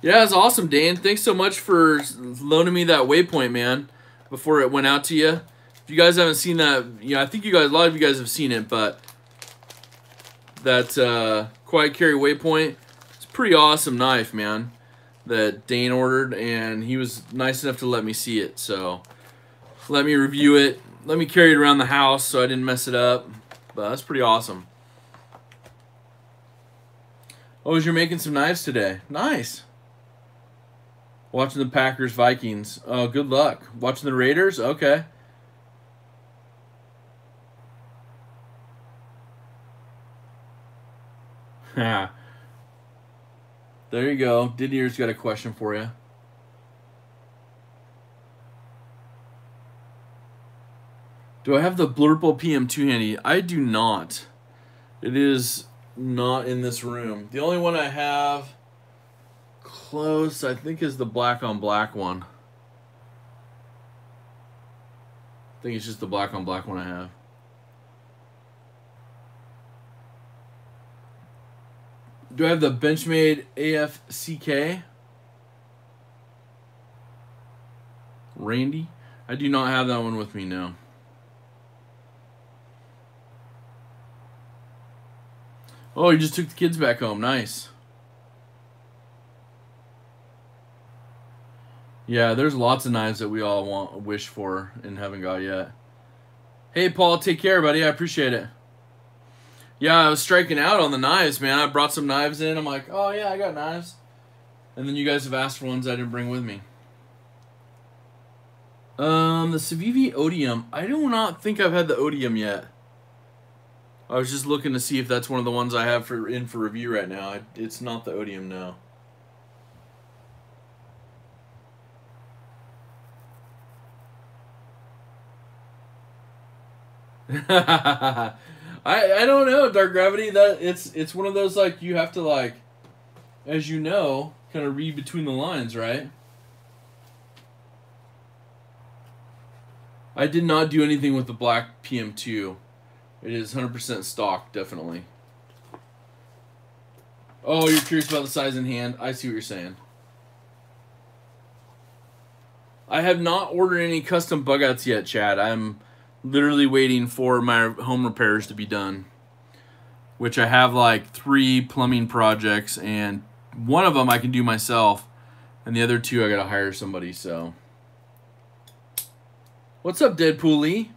Yeah, it's awesome, Dan. Thanks so much for loaning me that waypoint, man, before it went out to you. If you guys haven't seen that, you know, I think you guys, a lot of you guys have seen it, but that uh, Quiet Carry waypoint. Pretty awesome knife, man, that Dane ordered, and he was nice enough to let me see it. So let me review it. Let me carry it around the house so I didn't mess it up. But that's pretty awesome. Oh, you're making some knives today. Nice. Watching the Packers, Vikings. Oh, good luck. Watching the Raiders? Okay. Yeah. There you go. Didier's got a question for you. Do I have the Blurple P M two handy? I do not. It is not in this room. The only one I have close, I think, is the black on black one. I think it's just the black on black one I have. Do I have the Benchmade A F C K? Randy? I do not have that one with me now. Oh, you just took the kids back home. Nice. Yeah, there's lots of knives that we all want, wish for and haven't got yet. Hey, Paul, take care, buddy. I appreciate it. Yeah, I was striking out on the knives, man. I brought some knives in. I'm like, oh, yeah, I got knives. And then you guys have asked for ones I didn't bring with me. Um, the Civivi Odium. I do not think I've had the Odium yet. I was just looking to see if that's one of the ones I have for in for review right now. It's not the Odium now. I I don't know, Dark Gravity. That it's it's one of those, like, you have to, like, as you know, kind of read between the lines, right? I did not do anything with the black P M two. It is one hundred percent stock, definitely. Oh, you're curious about the size in hand. I see what you're saying. I have not ordered any custom bug-outs yet, Chad. I'm literally waiting for my home repairs to be done, which I have like three plumbing projects, and one of them I can do myself, and the other two I gotta hire somebody, so. What's up, Deadpool Lee?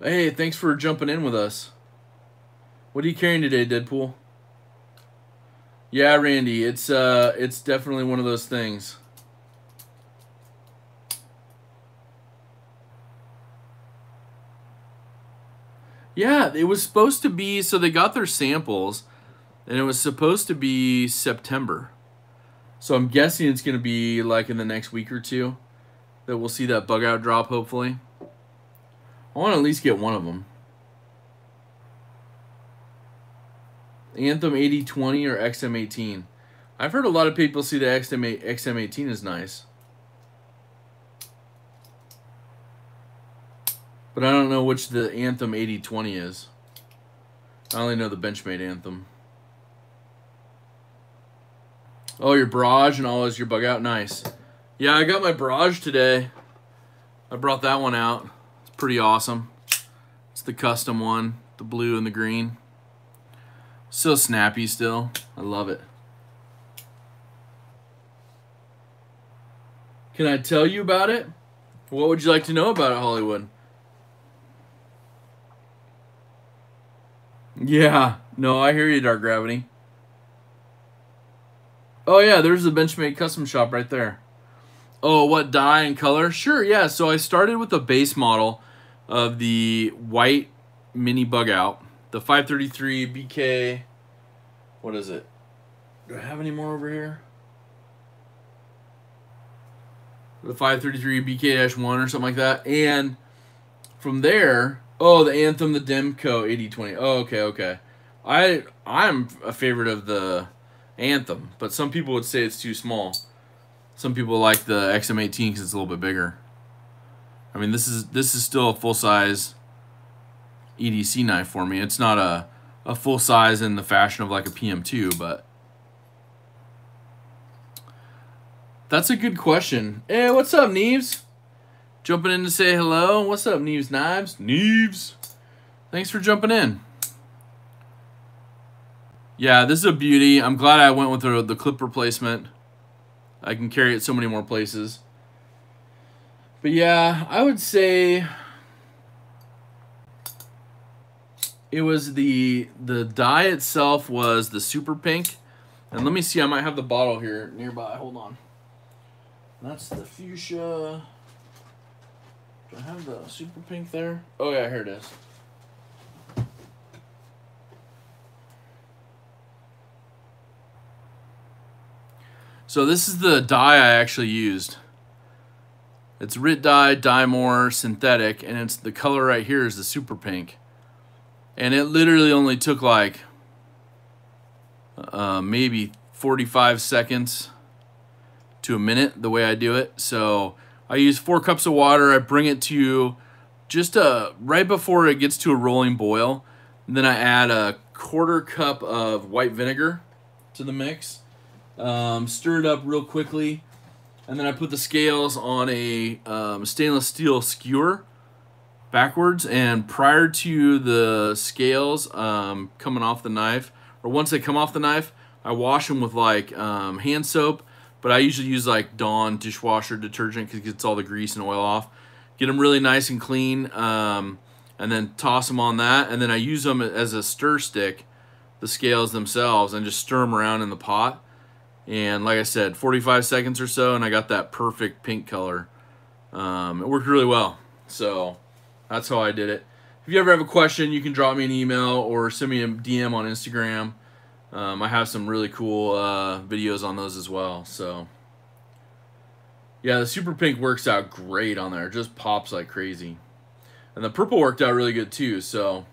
Hey, thanks for jumping in with us. What are you carrying today, Deadpool? Yeah, Randy, it's uh, it's definitely one of those things. Yeah, it was supposed to be, so they got their samples, and it was supposed to be September. So I'm guessing it's going to be like in the next week or two that we'll see that bug out drop, hopefully. I want to at least get one of them. Anthem eighty twenty or X M eighteen. I've heard a lot of people see the X M eighteen is nice. But I don't know which the Anthem eighty twenty is. I only know the Benchmade Anthem. Oh, your barrage and all is your bug out. Nice. Yeah, I got my barrage today. I brought that one out. Pretty awesome. It's the custom one, the blue and the green. So snappy still. I love it. Can I tell you about it? What would you like to know about it, Hollywood? Yeah. No, I hear you, Dark Gravity. Oh, yeah, there's the Benchmade Custom Shop right there. Oh, what dye and color? Sure, yeah. So I started with the base model of the white mini bug out, the five thirty-three B K. What is it? Do I have any more over here? The five thirty-three B K one or something like that. And from there, oh, the Anthem, the Demco eighty twenty. Oh, okay, okay. I I'm a favorite of the Anthem, but some people would say it's too small. Some people like the X M eighteen because it's a little bit bigger. I mean, this is this is still a full-size E D C knife for me. It's not a, a full-size in the fashion of like a P M two, but... That's a good question. Hey, what's up, Neves? Jumping in to say hello. What's up, Neves Knives? Neves! Thanks for jumping in. Yeah, this is a beauty. I'm glad I went with the, the clip replacement. I can carry it so many more places. But yeah, I would say it was the the dye itself was the super pink. And let me see, I might have the bottle here nearby. Hold on. That's the fuchsia. Do I have the super pink there? Oh yeah, here it is. So this is the dye I actually used. It's R I T dye, Dye More, synthetic, and it's the color right here is the super pink. And it literally only took like uh, maybe forty-five seconds to a minute the way I do it. So I use four cups of water. I bring it to just a, right before it gets to a rolling boil. And then I add a quarter cup of white vinegar to the mix. Um, stir it up real quickly, and then I put the scales on a um, stainless steel skewer backwards, and prior to the scales um, coming off the knife, or once they come off the knife, I wash them with like um, hand soap, but I usually use like Dawn dishwasher detergent because it gets all the grease and oil off. Get them really nice and clean, um, and then toss them on that, and then I use them as a stir stick, the scales themselves, and just stir them around in the pot. And like I said, forty-five seconds or so, and I got that perfect pink color. Um, it worked really well. So that's how I did it. If you ever have a question, you can drop me an email or send me a D M on Instagram. Um, I have some really cool uh, videos on those as well. So yeah, the super pink works out great on there. It just pops like crazy. And the purple worked out really good too, so.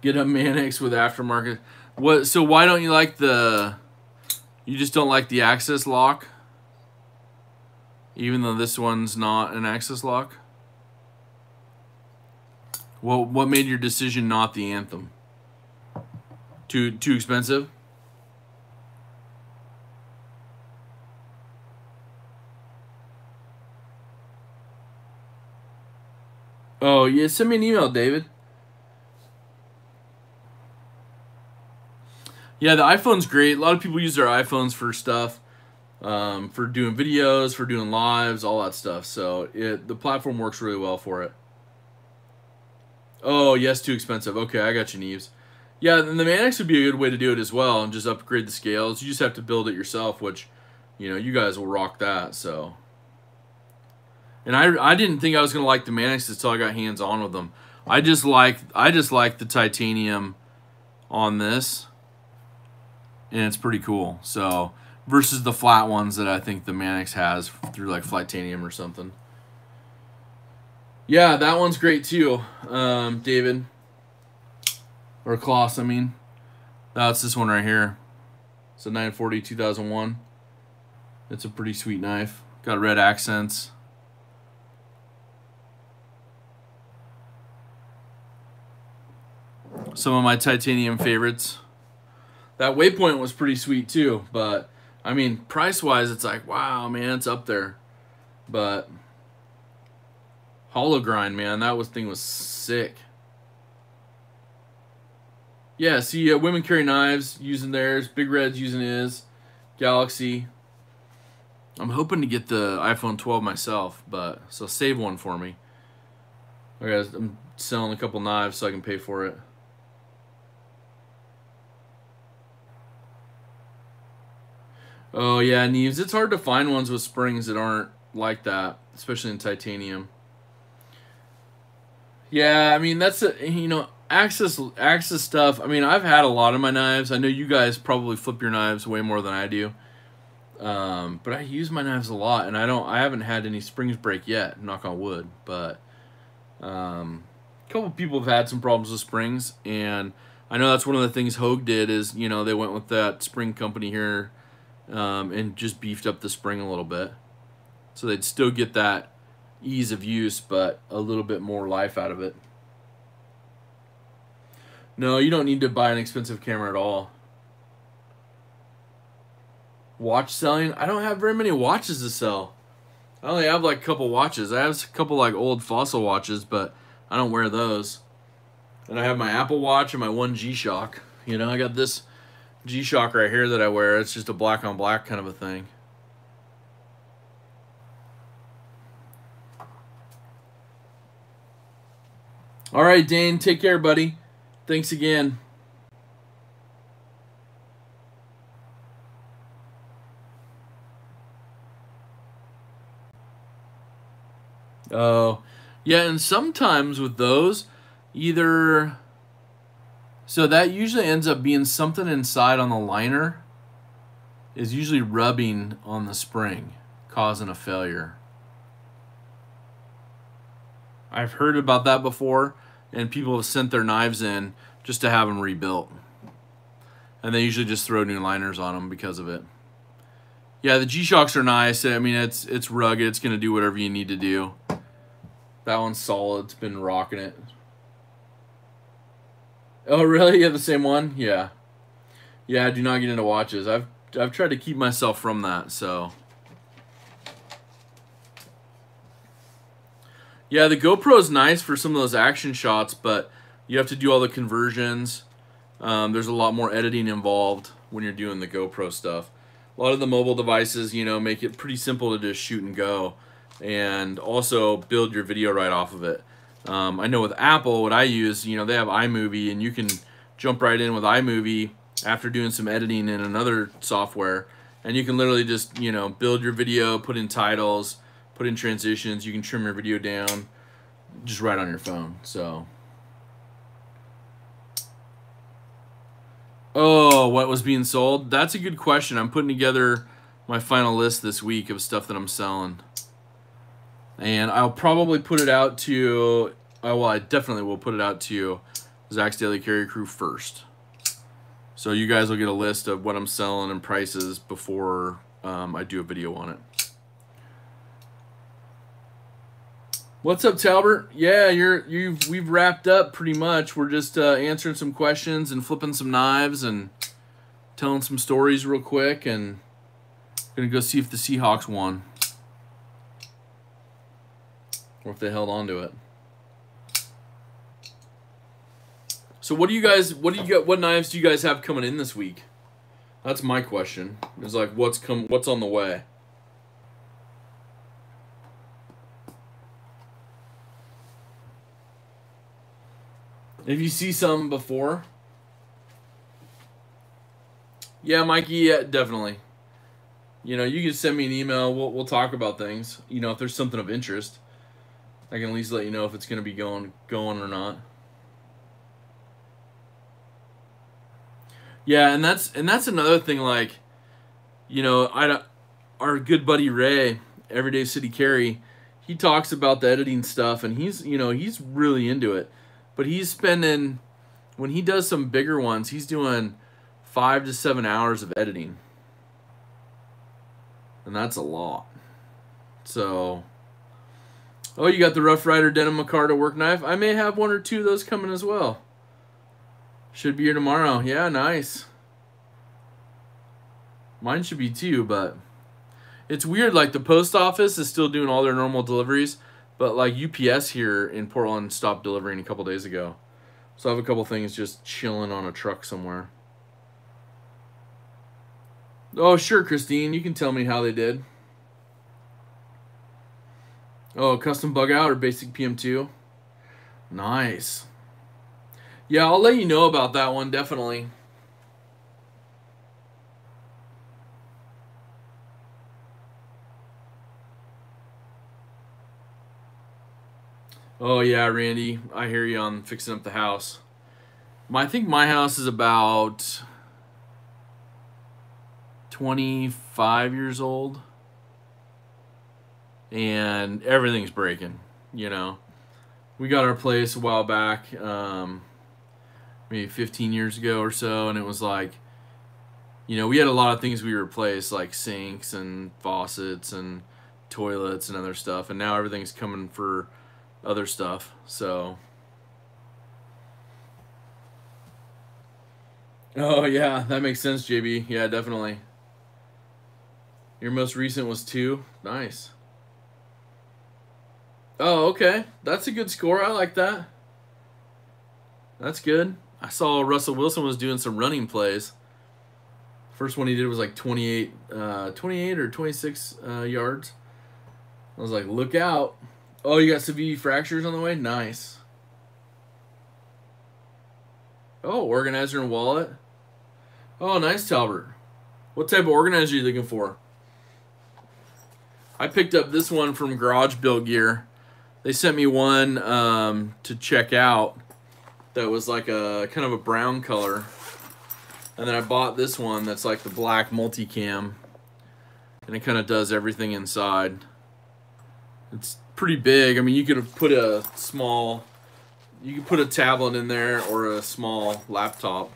Get a Mannix with aftermarket. What? So why don't you like the? You just don't like the access lock. Even though this one's not an access lock. Well, what made your decision not the Anthem? Too too expensive. Oh yeah, send me an email, David. Yeah, the iPhone's great. A lot of people use their iPhones for stuff, um, for doing videos, for doing lives, all that stuff. So it the platform works really well for it. Oh, yes, too expensive. Okay, I got you, Neves. Yeah, then the Mannix would be a good way to do it as well and just upgrade the scales. You just have to build it yourself, which, you know, you guys will rock that. So, and I I didn't think I was going to like the Mannixes until I got hands-on with them. I just like I just like the titanium on this. And it's pretty cool. So versus the flat ones that I think the Mannix has through like Flightanium or something. Yeah, that one's great too, um, David. Or Kloss, I mean. That's this one right here. It's a nine forty two thousand one. It's a pretty sweet knife. Got red accents. Some of my titanium favorites. That Waypoint was pretty sweet too, but I mean, price-wise, it's like, wow, man, it's up there. But Hologrind, man, that was thing was sick. Yeah, see, uh, Women Carry Knives using theirs, Big Red's using his, Galaxy. I'm hoping to get the iPhone twelve myself, but so save one for me. Okay, I'm selling a couple knives so I can pay for it. Oh, yeah, Neves. It's hard to find ones with springs that aren't like that, especially in titanium. Yeah, I mean, that's, a, you know, access, access stuff. I mean, I've had a lot of my knives. I know you guys probably flip your knives way more than I do. Um, but I use my knives a lot, and I don't, I haven't had any springs break yet, knock on wood. But um, a couple people have had some problems with springs, and I know that's one of the things Hoag did is, you know, they went with that spring company here. Um, and just beefed up the spring a little bit. So they'd still get that ease of use, but a little bit more life out of it. No, you don't need to buy an expensive camera at all. Watch selling? I don't have very many watches to sell. I only have like a couple watches. I have a couple like old Fossil watches, but I don't wear those. And I have my Apple Watch and my one G-Shock. You know, I got this G-Shock right here that I wear. It's just a black on black kind of a thing. All right, Dane, take care, buddy. Thanks again. Oh, yeah, and sometimes with those, either... So that usually ends up being something inside on the liner is usually rubbing on the spring, causing a failure. I've heard about that before, and people have sent their knives in just to have them rebuilt. And they usually just throw new liners on them because of it. Yeah, the G-Shocks are nice. I mean, it's it's rugged. It's going to do whatever you need to do. That one's solid. It's been rocking it. Oh, really? You have the same one? Yeah. Yeah, I do not get into watches. I've, I've tried to keep myself from that, so... Yeah, the GoPro's nice for some of those action shots, but you have to do all the conversions. Um, there's a lot more editing involved when you're doing the GoPro stuff. A lot of the mobile devices, you know, make it pretty simple to just shoot and go and also build your video right off of it. Um, I know with Apple, what I use, you know, they have iMovie, and you can jump right in with iMovie after doing some editing in another software, and you can literally just, you know, build your video, put in titles, put in transitions, you can trim your video down just right on your phone. So, oh, what was being sold? That's a good question. I'm putting together my final list this week of stuff that I'm selling, and I'll probably put it out to, oh, well, I definitely will put it out to Zach's Daily Carry Crew first, so you guys will get a list of what I'm selling and prices before um, I do a video on it. What's up, Talbert? Yeah, you're you've we've wrapped up pretty much. We're just uh, answering some questions and flipping some knives and telling some stories real quick, and gonna go see if the Seahawks won or if they held on to it. So, what do you guys? What do you got? What knives do you guys have coming in this week? That's my question. It's like what's come? What's on the way? If you see some before, yeah, Mikey, yeah, definitely. You know, you can send me an email. We'll we'll talk about things. You know, if there's something of interest, I can at least let you know if it's gonna be going going or not. Yeah, and that's and that's another thing. Like, you know, I our good buddy Ray, Everyday City Carry, he talks about the editing stuff, and he's you know he's really into it. But he's spending, when he does some bigger ones, he's doing five to seven hours of editing. And that's a lot. So, oh, you got the Rough Rider Denim Micarta work knife. I may have one or two of those coming as well. Should be here tomorrow. Yeah, nice. Mine should be too, but it's weird. Like, the post office is still doing all their normal deliveries. But like U P S here in Portland stopped delivering a couple days ago. So I have a couple things just chilling on a truck somewhere. Oh, sure, Christine. You can tell me how they did. Oh, custom bug out or basic P M two? Nice. Yeah, I'll let you know about that one, definitely. Oh, yeah, Randy, I hear you on fixing up the house. My, I think my house is about twenty-five years old, and everything's breaking, you know. We got our place a while back, um, maybe fifteen years ago or so, and it was like, you know, we had a lot of things we replaced, like sinks and faucets and toilets and other stuff, and now everything's coming for other stuff. So, oh yeah, that makes sense, J B. Yeah, definitely. Your most recent was two. Nice. Oh, okay, that's a good score. I like that. That's good. I saw Russell Wilson was doing some running plays. First one he did was like twenty-eight, uh, twenty-eight or twenty-six uh, yards. I was like, look out. Oh, you got severe fractures on the way? Nice. Oh, organizer and wallet. Oh, nice, Talbert. What type of organizer are you looking for? I picked up this one from Garage Build Gear. They sent me one um, to check out that was like a kind of a brown color. And then I bought this one that's like the black multicam. And it kind of does everything inside. It's pretty big. I mean, you could put a small, you could put a tablet in there or a small laptop.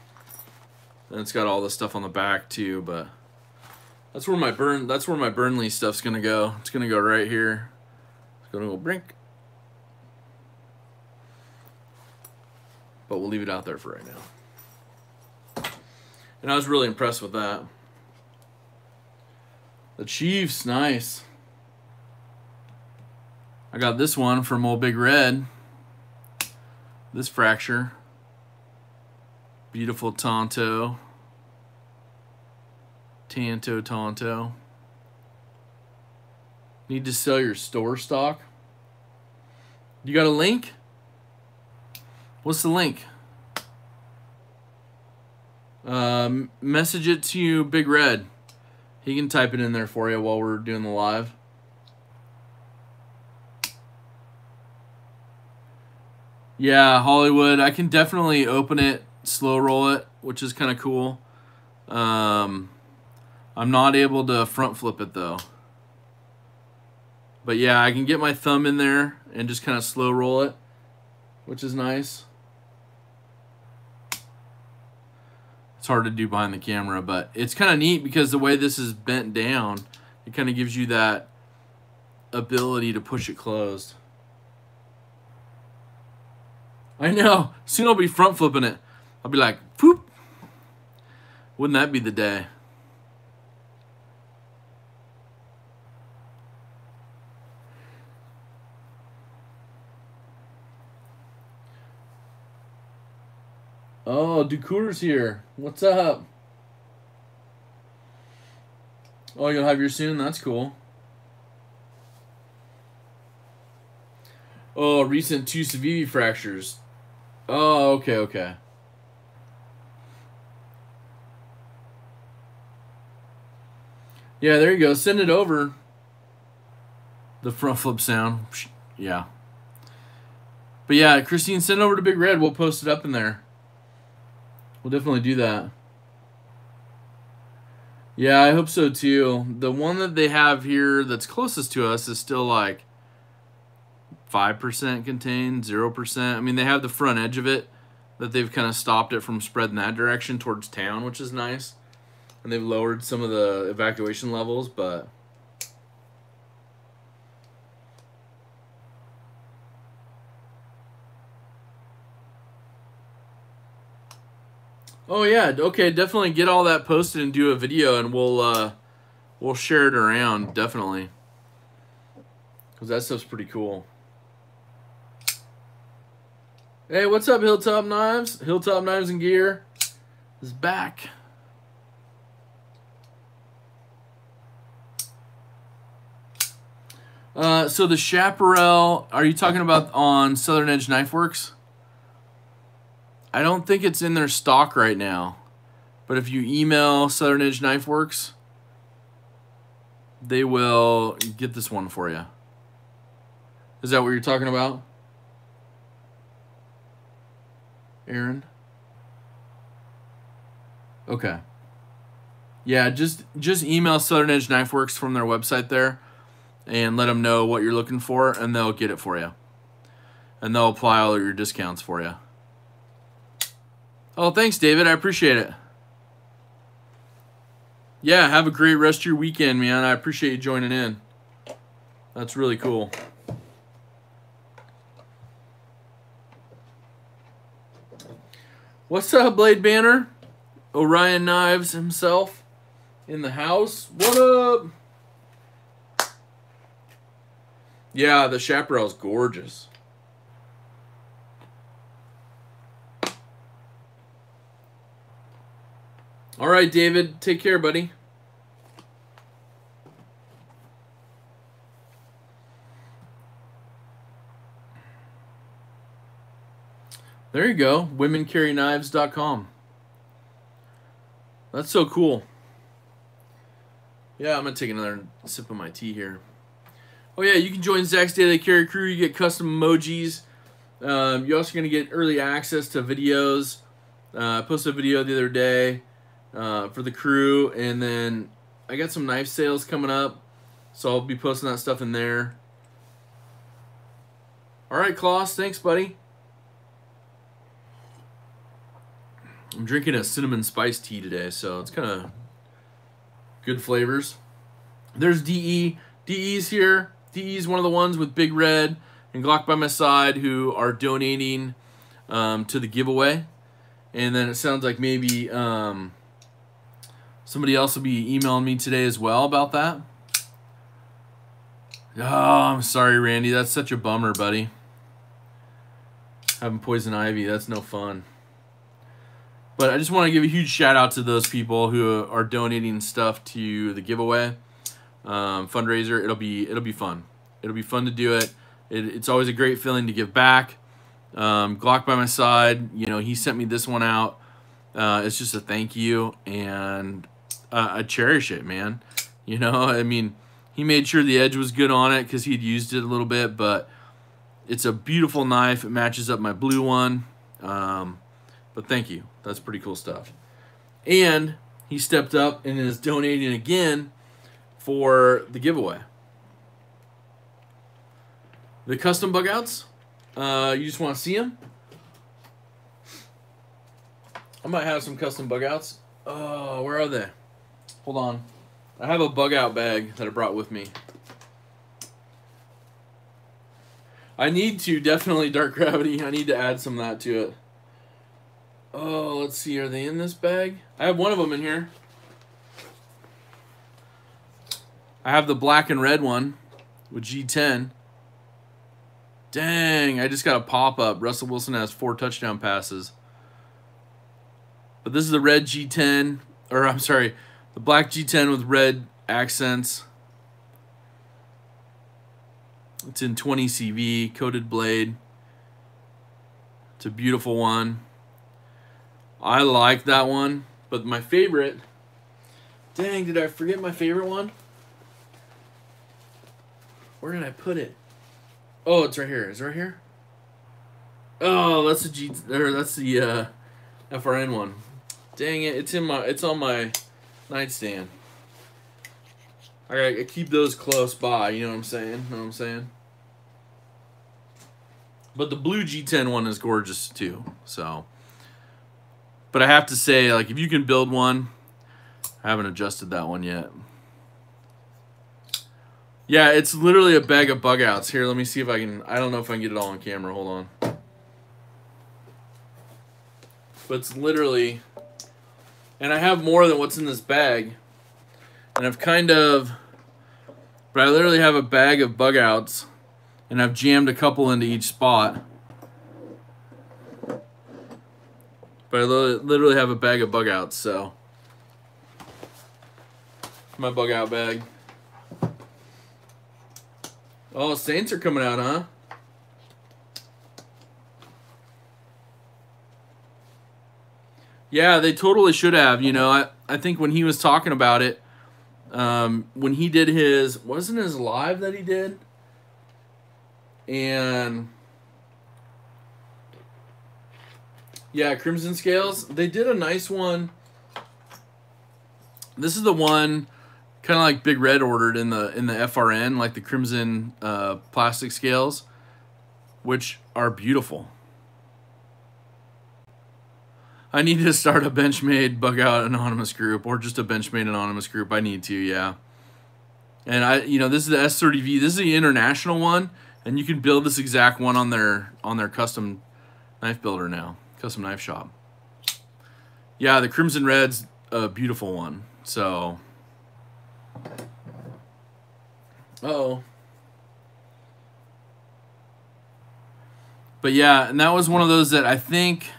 And it's got all the stuff on the back too, but that's where my burn that's where my Burnley stuff's gonna go. It's gonna go right here. It's gonna go brink. But we'll leave it out there for right now. And I was really impressed with that. The Chiefs, nice. I got this one from Old Big Red. This fracture. Beautiful Tonto. Tanto Tonto. Need to sell your store stock. You got a link? What's the link? Um, message it to Big Red. He can type it in there for you while we're doing the live. Yeah, Hollywood. I can definitely open it. Slow roll it, which is kind of cool. Um, I'm not able to front flip it though. But yeah, I can get my thumb in there and just kind of slow roll it, which is nice. It's hard to do behind the camera, but it's kind of neat because the way this is bent down, it kind of gives you that ability to push it closed. I know, soon I'll be front flipping it. I'll be like, poop. Wouldn't that be the day? Oh, Ducour's here. What's up? Oh, you'll have your soon? That's cool. Oh, recent two C V V fractures. Oh, okay, okay. Yeah, there you go. Send it over. The front flip sound. Yeah. But yeah, Christine, send it over to Big Red. We'll post it up in there. We'll definitely do that. Yeah, I hope so too. The one that they have here that's closest to us is still like five percent contained, zero percent. I mean, they have the front edge of it that they've kind of stopped it from spreading that direction towards town, which is nice. And they've lowered some of the evacuation levels, but oh yeah, okay, definitely get all that posted and do a video, and we'll uh, we'll share it around definitely, because that stuff's pretty cool. Hey, what's up, Hilltop Knives? Hilltop Knives and Gear is back. Uh, so the Chaparral, are you talking about on Southern Edge Knife Works? I don't think it's in their stock right now. But if you email Southern Edge Knife Works, they will get this one for you. Is that what you're talking about, Aaron? Okay. Yeah, just, just email Southern Edge Knife Works from their website there. And let them know what you're looking for, and they'll get it for you. And they'll apply all of your discounts for you. Oh, thanks, David. I appreciate it. Yeah, have a great rest of your weekend, man. I appreciate you joining in. That's really cool. What's up, Blade Banner? Orion Knives himself in the house. What up? Yeah, the Chaparral's gorgeous. All right, David. Take care, buddy. There you go. women carry knives dot com. That's so cool. Yeah, I'm going to take another sip of my tea here. Oh, yeah, you can join Zach's Daily Carry Crew. You get custom emojis. Um, you're also going to get early access to videos. Uh, I posted a video the other day uh, for the crew, and then I got some knife sales coming up, so I'll be posting that stuff in there. All right, Klaus, thanks, buddy. I'm drinking a cinnamon spice tea today, so it's kind of good flavors. There's D E. D E's here. D E's one of the ones with Big Red and Glock by my side who are donating um, to the giveaway. And then it sounds like maybe um, somebody else will be emailing me today as well about that. Oh, I'm sorry, Randy. That's such a bummer, buddy. Having poison ivy, that's no fun. But I just want to give a huge shout out to those people who are donating stuff to the giveaway um, fundraiser. It'll be it'll be fun. It'll be fun to do it. it it's always a great feeling to give back. Um, Glock by my side, you know, he sent me this one out. Uh, it's just a thank you, and uh, I cherish it, man. You know, I mean, he made sure the edge was good on it because he'd used it a little bit, but it's a beautiful knife. It matches up my blue one. Um, but thank you. That's pretty cool stuff. And he stepped up and is donating again for the giveaway. The custom bug outs. Uh, you just want to see them? I might have some custom bug outs. Oh, where are they? Hold on. I have a bug out bag that I brought with me. I need to definitely Dark Gravity. I need to add some of that to it. Oh, let's see. Are they in this bag? I have one of them in here. I have the black and red one with G ten. Dang, I just got a pop-up. Russell Wilson has four touchdown passes. But this is the red G ten. Or, I'm sorry, the black G ten with red accents. It's in twenty C V, coated blade. It's a beautiful one. I like that one, but my favorite, dang, did I forget my favorite one? Where did I put it? Oh, it's right here. Is it right here? Oh, that's the G, or that's the uh, F R N one. Dang it, it's in my, it's on my nightstand. All right, I keep those close by. You know what I'm saying? Know what I'm saying? But the blue G ten one is gorgeous too. So. But I have to say, like, if you can build one, I haven't adjusted that one yet. Yeah, it's literally a bag of bug outs. Here, let me see if I can, I don't know if I can get it all on camera. Hold on. But it's literally, and I have more than what's in this bag. And I've kind of, but I literally have a bag of bug outs, and I've jammed a couple into each spot. But I literally have a bag of bug outs, so. My bug out bag. Oh, Saints are coming out, huh? Yeah, they totally should have. You know, I, I think when he was talking about it, um, when he did his, wasn't his live that he did? And... yeah, Crimson Scales. They did a nice one. This is the one kind of like Big Red ordered in the in the F R N, like the crimson uh, plastic scales, which are beautiful. I need to start a Benchmade Bug Out Anonymous group, or just a Benchmade Anonymous group. I need to, yeah. And I, you know, this is the S thirty V. This is the international one, and you can build this exact one on their on their custom knife builder now. Custom Knife Shop. Yeah, the Crimson Red's a beautiful one. So, uh-oh. But yeah, and that was one of those that I think,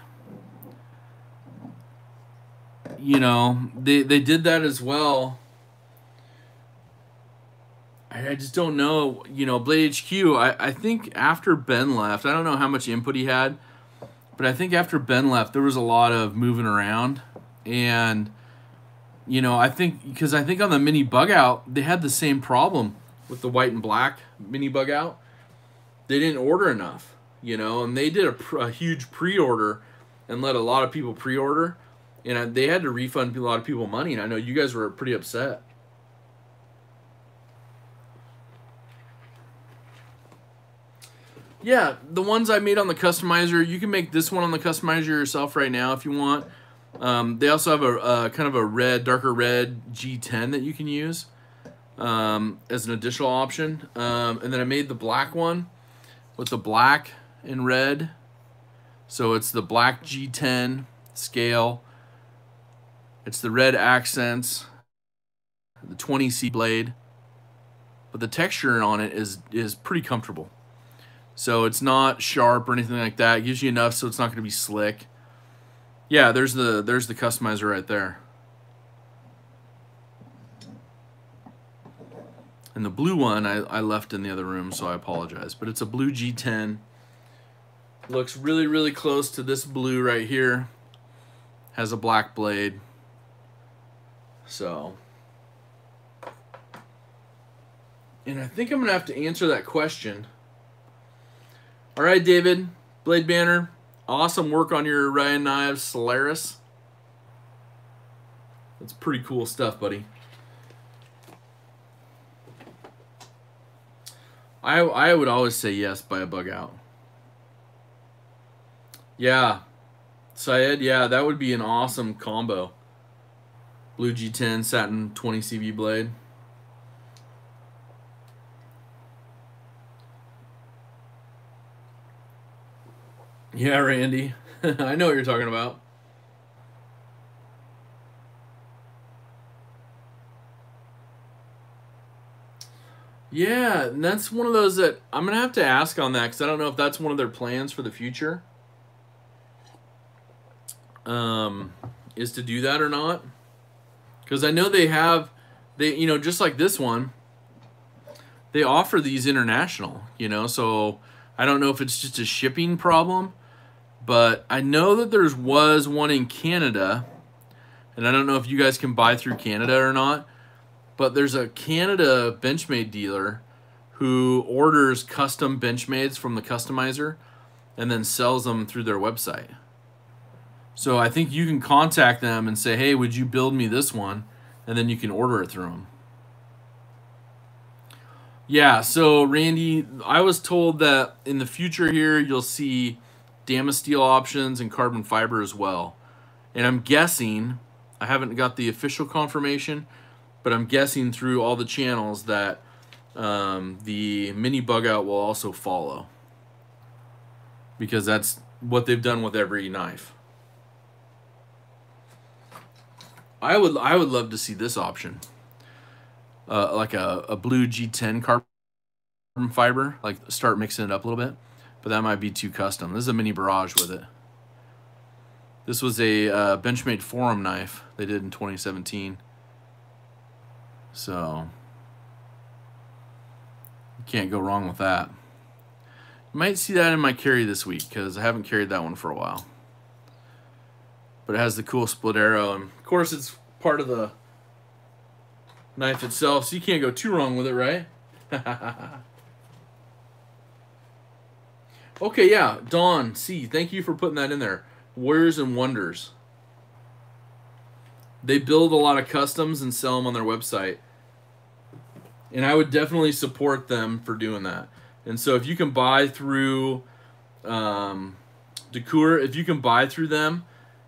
you know, they, they did that as well. I, I just don't know. You know, Blade H Q, I, I think after Ben left, I don't know how much input he had, but I think after Ben left, there was a lot of moving around. And, you know, I think, because I think on the mini bug out, they had the same problem with the white and black mini bug out. They didn't order enough, you know, and they did a, pr a huge pre-order and let a lot of people pre-order. And I, they had to refund a lot of people money. And I know you guys were pretty upset. Yeah, the ones I made on the customizer, you can make this one on the customizer yourself right now if you want. Um, they also have a uh, kind of a red, darker red G ten that you can use um, as an additional option. Um, and then I made the black one with the black and red. So it's the black G ten scale. It's the red accents, the twenty C blade. But the texture on it is, is pretty comfortable. So it's not sharp or anything like that. It gives you enough so it's not going to be slick. Yeah, there's the there's the customizer right there. And the blue one I, I left in the other room, so I apologize. But it's a blue G ten. Looks really, really close to this blue right here. Has a black blade. So. And I think I'm going to have to answer that question. All right, David, Blade Banner, awesome work on your Ryan Knives Solaris. That's pretty cool stuff, buddy. I, I would always say yes by a bug out. Yeah, Syed, yeah, that would be an awesome combo. Blue G ten, satin twenty C V blade. Yeah, Randy. I know what you're talking about. Yeah, and that's one of those that I'm going to have to ask on that because I don't know if that's one of their plans for the future. Um, is to do that or not. Because I know they have, they you know, just like this one, they offer these international, you know, so I don't know if it's just a shipping problem. But I know that there was one in Canada, and I don't know if you guys can buy through Canada or not, but there's a Canada Benchmade dealer who orders custom Benchmades from the customizer and then sells them through their website. So I think you can contact them and say, hey, would you build me this one? And then you can order it through them. Yeah, so Randy, I was told that in the future here, you'll see Damasteel options and carbon fiber as well. And I'm guessing, I haven't got the official confirmation, but I'm guessing through all the channels that um, the mini bug out will also follow. Because that's what they've done with every knife. I would, I would love to see this option. Uh, like a, a blue G ten carbon fiber, like start mixing it up a little bit, but that might be too custom. This is a mini barrage with it. This was a uh, Benchmade Forum knife they did in twenty seventeen. So you can't go wrong with that. You might see that in my carry this week because I haven't carried that one for a while. But it has the cool split arrow, and of course it's part of the knife itself, so you can't go too wrong with it, right? Okay, yeah, Dawn C, thank you for putting that in there. Warriors and Wonders. They build a lot of customs and sell them on their website. And I would definitely support them for doing that. And so if you can buy through um, Decour, if you can buy through them,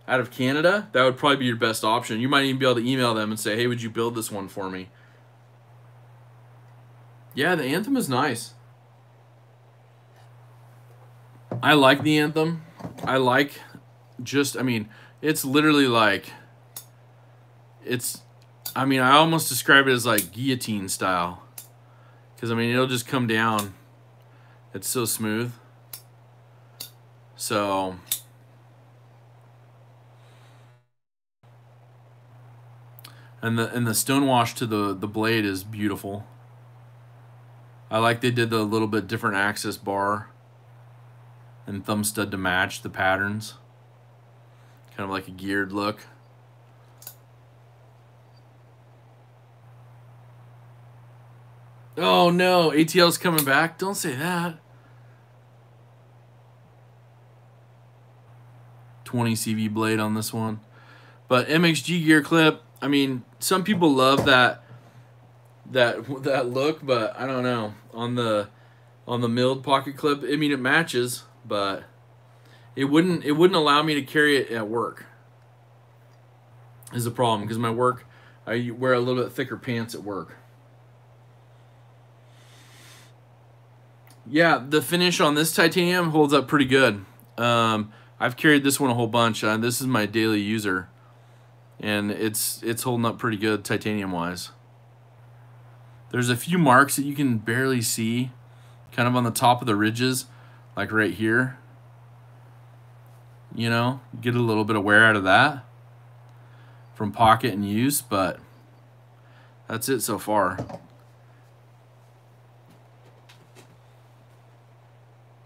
out of Canada, that would probably be your best option. You might even be able to email them and say, hey, would you build this one for me? Yeah, the Anthem is nice. I like the Anthem. I like just, I mean, it's literally like, it's, I mean, I almost describe it as like guillotine style. Because, I mean, it'll just come down. It's so smooth. So And the and the stonewash to the the blade is beautiful. I like they did the little bit different axis bar and thumb stud to match the patterns. Kind of like a geared look. Oh no, A T L's coming back. Don't say that. twenty C V blade on this one. But M X G gear clip, I mean, some people love that that that look, but I don't know. On the on the milled pocket clip, I mean, it matches, but it wouldn't it wouldn't allow me to carry it at work. Is the problem, because my work, I wear a little bit thicker pants at work. Yeah, the finish on this titanium holds up pretty good. Um, I've carried this one a whole bunch. Uh, this is my daily user, and it's it's holding up pretty good titanium-wise. There's a few marks that you can barely see, kind of on the top of the ridges, like right here. You know, get a little bit of wear out of that from pocket and use, but that's it so far.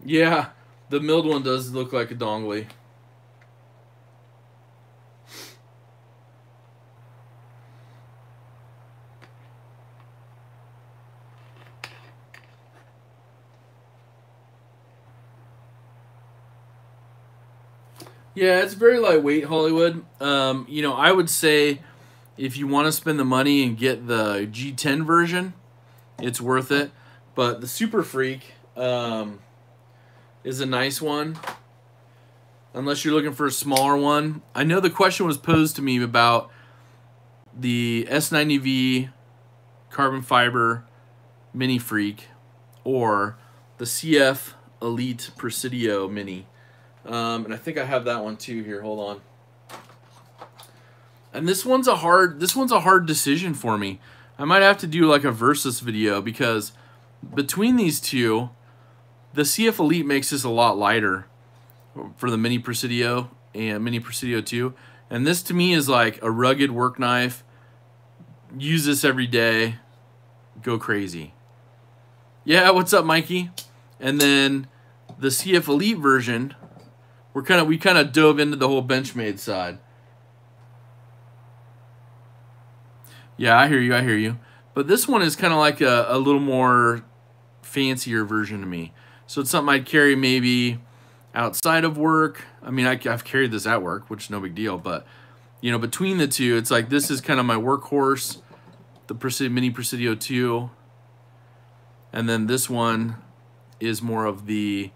Yeah, the milled one does look like a dongly. Yeah, it's very lightweight, Hollywood. Um, you know, I would say if you want to spend the money and get the G ten version, it's worth it. But the Super Freak um, is a nice one, unless you're looking for a smaller one. I know the question was posed to me about the S ninety V carbon fiber Mini Freak or the C F Elite Presidio Mini. Um, and I think I have that one too here. Hold on. And this one's a hard, this one's a hard decision for me. I might have to do like a versus video, because between these two, the C F Elite makes this a lot lighter for the Mini Presidio and Mini Presidio two. And this to me is like a rugged work knife. Use this every day. Go crazy. Yeah. What's up, Mikey? And then the C F Elite version, We're kind of we kind of dove into the whole Benchmade side. Yeah, I hear you, I hear you. But this one is kind of like a, a little more fancier version to me. So it's something I'd carry maybe outside of work. I mean, I, I've carried this at work, which is no big deal. But, you know, between the two, it's like this is kind of my workhorse, the Presidio, Mini Presidio two. And then this one is more of the...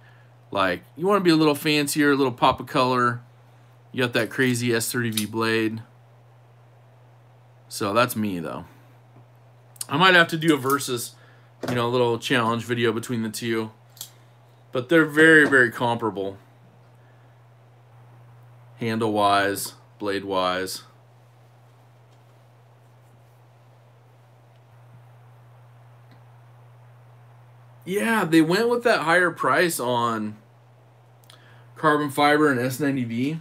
like, you want to be a little fancier, a little pop of color. You got that crazy S thirty V blade. So that's me, though. I might have to do a versus, you know, a little challenge video between the two. But they're very, very comparable. Handle-wise, blade-wise. Yeah, they went with that higher price on carbon fiber and S ninety V.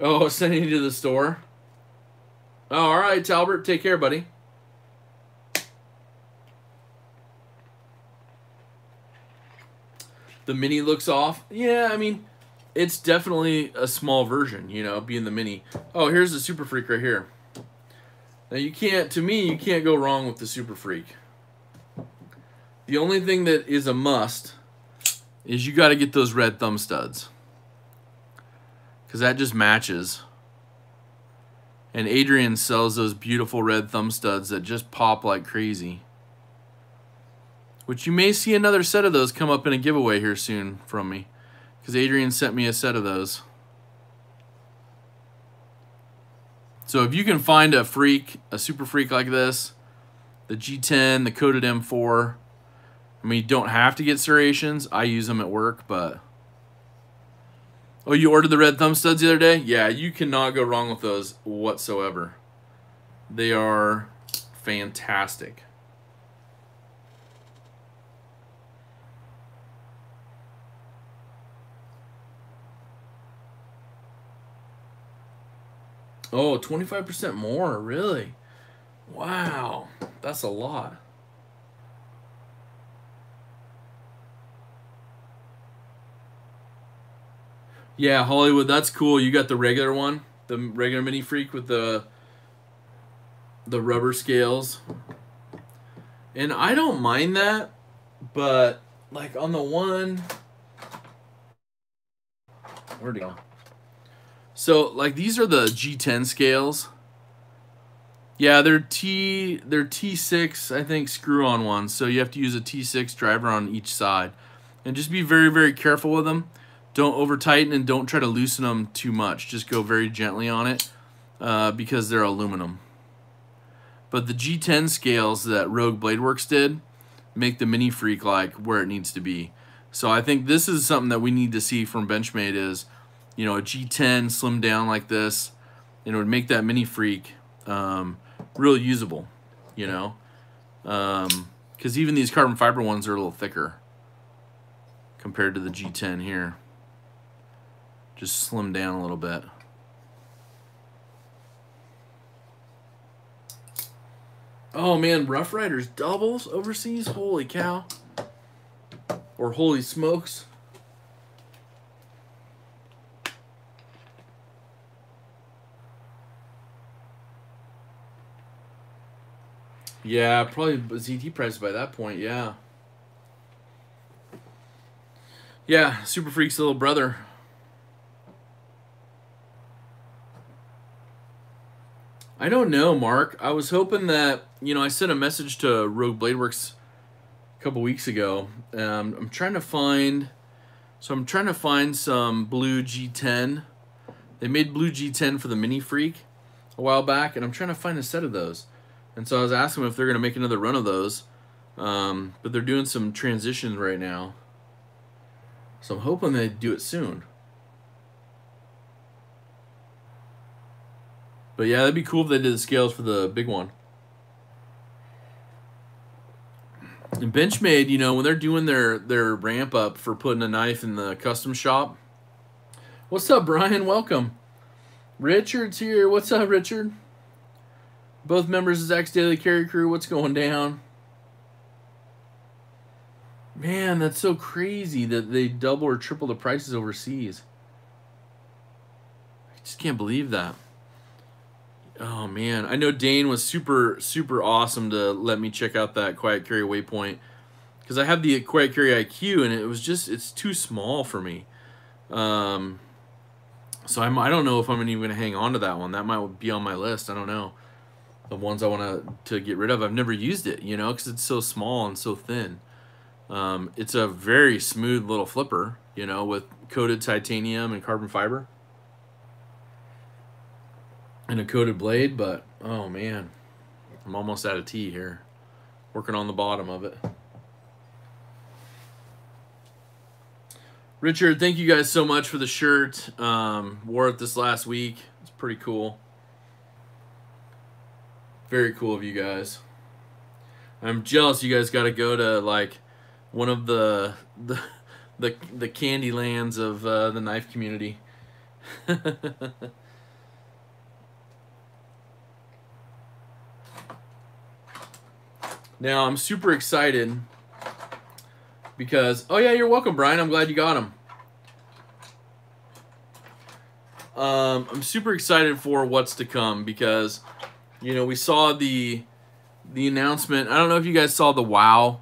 Oh, sending you to the store. Oh, all right, Talbert. Take care, buddy. The Mini looks off. Yeah, I mean, it's definitely a small version, you know, being the Mini. Oh, here's the Super Freak right here. Now, you can't, to me, you can't go wrong with the Super Freak. The only thing that is a must is you got to get those red thumb studs, because that just matches. And Adrian sells those beautiful red thumb studs that just pop like crazy, which you may see another set of those come up in a giveaway here soon from me, because Adrian sent me a set of those. So if you can find a freak, a Super Freak like this, the G ten, the coated M four, I mean, you don't have to get serrations. I use them at work, but... Oh, you ordered the red thumb studs the other day? Yeah, you cannot go wrong with those whatsoever. They are fantastic. Oh, twenty-five percent more, really? Wow, that's a lot. Yeah, Hollywood, that's cool. You got the regular one, the regular Mini Freak with the the rubber scales. And I don't mind that, but like on the one, where'd it go? So like these are the G ten scales. Yeah, they're T they're T six, I think, screw-on ones. So you have to use a T six driver on each side. And just be very, very careful with them. Don't over tighten and don't try to loosen them too much. Just go very gently on it uh, because they're aluminum. But the G ten scales that Rogue Bladeworks did make the Mini Freak like where it needs to be. So I think this is something that we need to see from Benchmade is, you know, a G ten slimmed down like this, and it would make that Mini Freak um, real usable, you know, because um, even these carbon fiber ones are a little thicker compared to the G ten here. Just slim down a little bit. Oh man, Rough Riders doubles overseas? Holy cow. Or holy smokes. Yeah, probably Z T price by that point, yeah. Yeah, Super Freak's little brother. I don't know, Mark. I was hoping that, you know, I sent a message to Rogue Bladeworks a couple weeks ago. Um, I'm trying to find, so I'm trying to find some blue G ten. They made blue G ten for the Mini Freak a while back, and I'm trying to find a set of those. And so I was asking them if they're going to make another run of those. Um, but they're doing some transitions right now. So I'm hoping they do it soon. But yeah, that'd be cool if they did the scales for the big one. And Benchmade, you know, when they're doing their, their ramp up for putting a knife in the custom shop. What's up, Brian? Welcome. Richard's here. What's up, Richard? Both members of Zach's Daily Carry Crew. What's going down? Man, that's so crazy that they double or triple the prices overseas. I just can't believe that. Oh, man. I know Dane was super, super awesome to let me check out that Quiet Carry Waypoint. Because I have the Quiet Carry I Q, and it was just, it's too small for me. Um, so I'm, I don't know if I'm even going to hang on to that one. That might be on my list. I don't know. The ones I want to, to get rid of, I've never used it, you know, because it's so small and so thin. Um, it's a very smooth little flipper, you know, with coated titanium and carbon fiber. And a coated blade, but oh man, I'm almost out of tea here. Working on the bottom of it. Richard, thank you guys so much for the shirt. Um, wore it this last week. It's pretty cool. Very cool of you guys. I'm jealous you guys got to go to like one of the the the, the candy lands of uh, the knife community. Now, I'm super excited because... Oh, yeah, you're welcome, Brian. I'm glad you got him. Um, I'm super excited for what's to come because, you know, we saw the the announcement. I don't know if you guys saw the WoW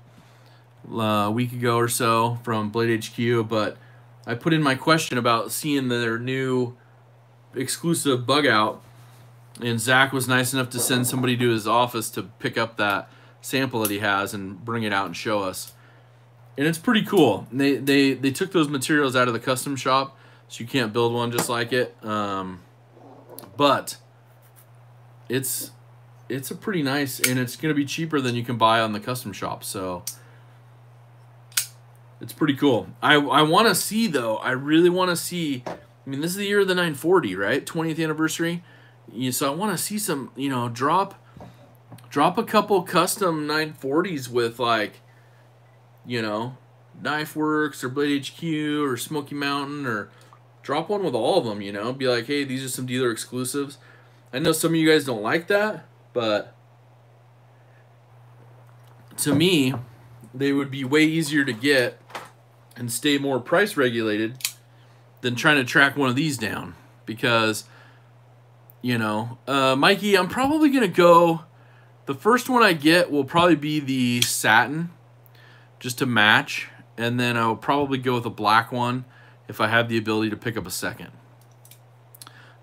uh, a week ago or so from Blade H Q, but I put in my question about seeing their new exclusive bug out, and Zach was nice enough to send somebody to his office to pick up that sample that he has and bring it out and show us. And it's pretty cool. They they they took those materials out of the custom shop, so you can't build one just like it. Um, but it's it's a pretty nice, and it's gonna be cheaper than you can buy on the custom shop. So it's pretty cool. I I want to see though. I really want to see. I mean, this is the year of the nine forty, right? twentieth anniversary. You, so I want to see some. You know, drop. Drop a couple custom nine forties with, like, you know, Knife Works or Blade H Q or Smoky Mountain, or drop one with all of them, you know. Be like, hey, these are some dealer exclusives. I know some of you guys don't like that, but to me, they would be way easier to get and stay more price regulated than trying to track one of these down. Because, you know, uh, Mikey, I'm probably going to go, the first one I get will probably be the satin, just to match. And then I'll probably go with a black one if I have the ability to pick up a second.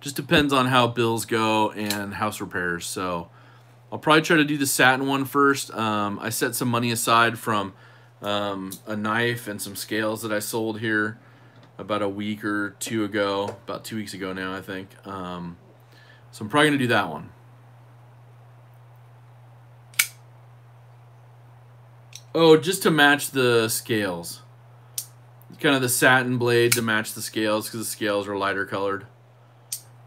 Just depends on how bills go and house repairs. So I'll probably try to do the satin one first. Um, I set some money aside from um, a knife and some scales that I sold here about a week or two ago, about two weeks ago now, I think. Um, so I'm probably going to do that one. Oh, just to match the scales. Kind of the satin blade to match the scales, because the scales are lighter colored.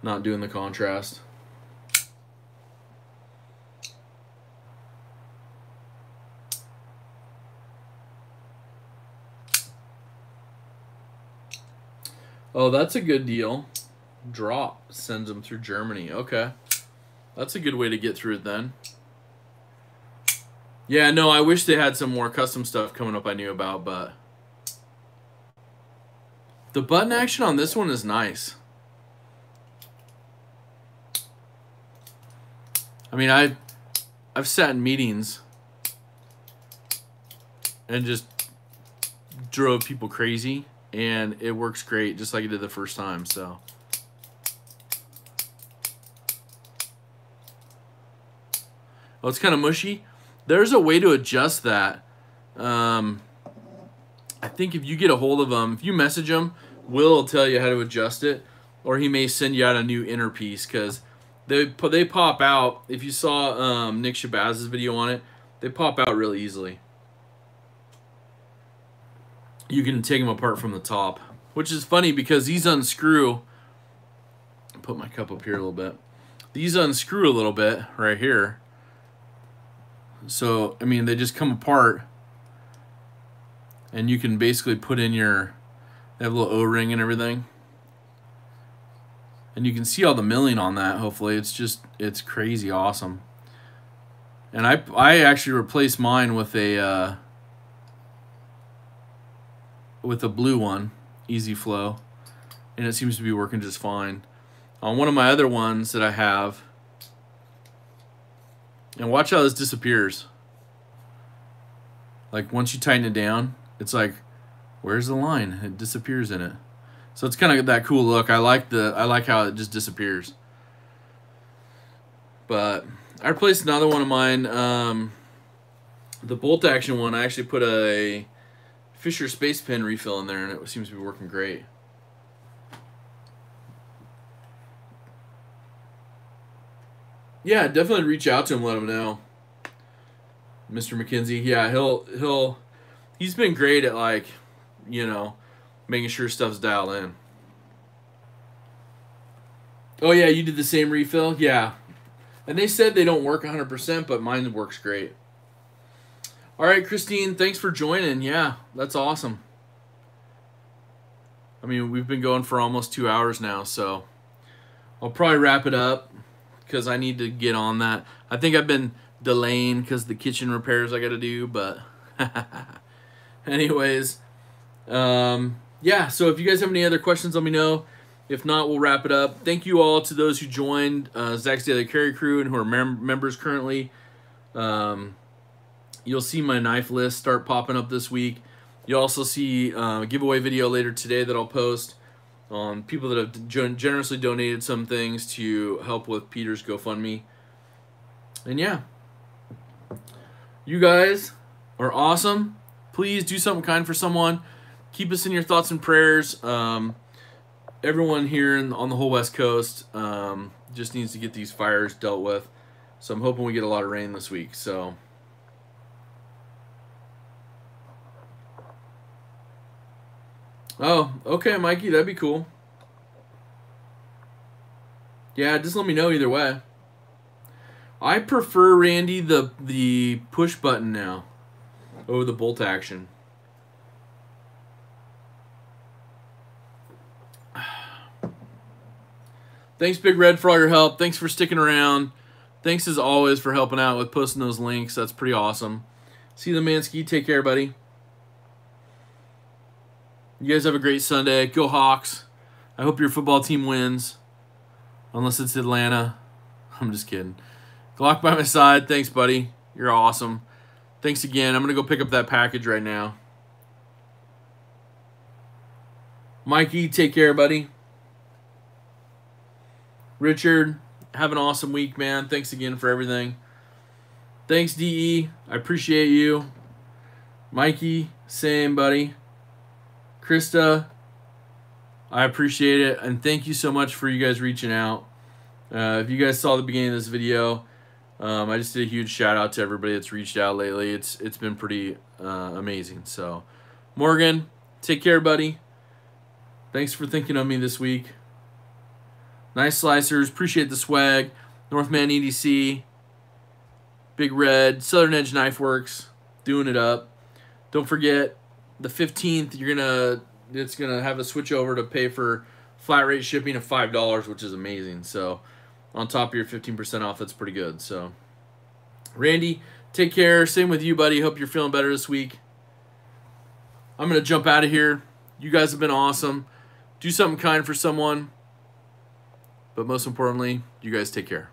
Not doing the contrast. Oh, that's a good deal. Drop sends them through Germany. Okay. That's a good way to get through it then. Yeah, no, I wish they had some more custom stuff coming up I knew about, but the button action on this one is nice. I mean, I've, I've sat in meetings and just drove people crazy, and it works great, just like it did the first time, so. Oh, it's kind of mushy. There's a way to adjust that. Um, I think if you get a hold of them, if you message them, Will will tell you how to adjust it, or he may send you out a new inner piece, because they they pop out. If you saw um, Nick Shabaz's video on it, they pop out really easily. You can take them apart from the top, which is funny because these unscrew. Put my cup up here a little bit. These unscrew a little bit right here. So, I mean, they just come apart, and you can basically put in your, they have a little O-ring and everything. And you can see all the milling on that, hopefully. It's just, it's crazy awesome. And I, I actually replaced mine with a, uh, with a blue one, Easy Flow, and it seems to be working just fine. On one of my other ones that I have, and watch how this disappears. Like, once you tighten it down, it's like, where's the line? It disappears in it. So it's kind of that cool look. I like the I like how it just disappears. But I replaced another one of mine. Um, the bolt action one, I actually put a Fisher Space Pen refill in there, and it seems to be working great. Yeah, definitely reach out to him, let him know. Mister McKenzie, yeah, he'll he'll he's been great at, like, you know, making sure stuff's dialed in. Oh yeah, you did the same refill? Yeah. And they said they don't work one hundred percent, but mine works great. All right, Christine, thanks for joining. Yeah, that's awesome. I mean, we've been going for almost two hours now, so I'll probably wrap it up, because I need to get on that. I think I've been delaying because of the kitchen repairs I got to do. But anyways, um, yeah. So if you guys have any other questions, let me know. If not, we'll wrap it up. Thank you all to those who joined uh, Zach's Daily Carry Crew and who are mem members currently. Um, you'll see my knife list start popping up this week. You'll also see uh, a giveaway video later today that I'll post on people that have generously donated some things to help with Peter's GoFundMe. And yeah, you guys are awesome. Please do something kind for someone. Keep us in your thoughts and prayers. Um, everyone here in, on the whole West Coast um, just needs to get these fires dealt with. So I'm hoping we get a lot of rain this week. So oh, okay, Mikey, that'd be cool. Yeah, just let me know either way. I prefer, Randy, the the push button now over the bolt action. Thanks, Big Red, for all your help. Thanks for sticking around. Thanks, as always, for helping out with posting those links. That's pretty awesome. See you, Mansky. Take care, buddy. You guys have a great Sunday. Go Hawks. I hope your football team wins. Unless it's Atlanta. I'm just kidding. Glock by my side. Thanks, buddy. You're awesome. Thanks again. I'm going to go pick up that package right now. Mikey, take care, buddy. Richard, have an awesome week, man. Thanks again for everything. Thanks, D E. I appreciate you. Mikey, same, buddy. Krista, I appreciate it. And thank you so much for you guys reaching out. Uh, if you guys saw the beginning of this video, um, I just did a huge shout out to everybody that's reached out lately. It's It's been pretty uh, amazing. So, Morgan, take care, buddy. Thanks for thinking of me this week. Nice slicers. Appreciate the swag. Northman E D C. Big Red. Southern Edge Knife Works. Doing it up. Don't forget, the fifteenth, you're gonna it's going to have a switch over to pay for flat rate shipping of five dollars, which is amazing. So, on top of your fifteen percent off, that's pretty good. So, Randy, take care. Same with you, buddy. Hope you're feeling better this week. I'm going to jump out of here. You guys have been awesome. Do something kind for someone. But most importantly, you guys take care.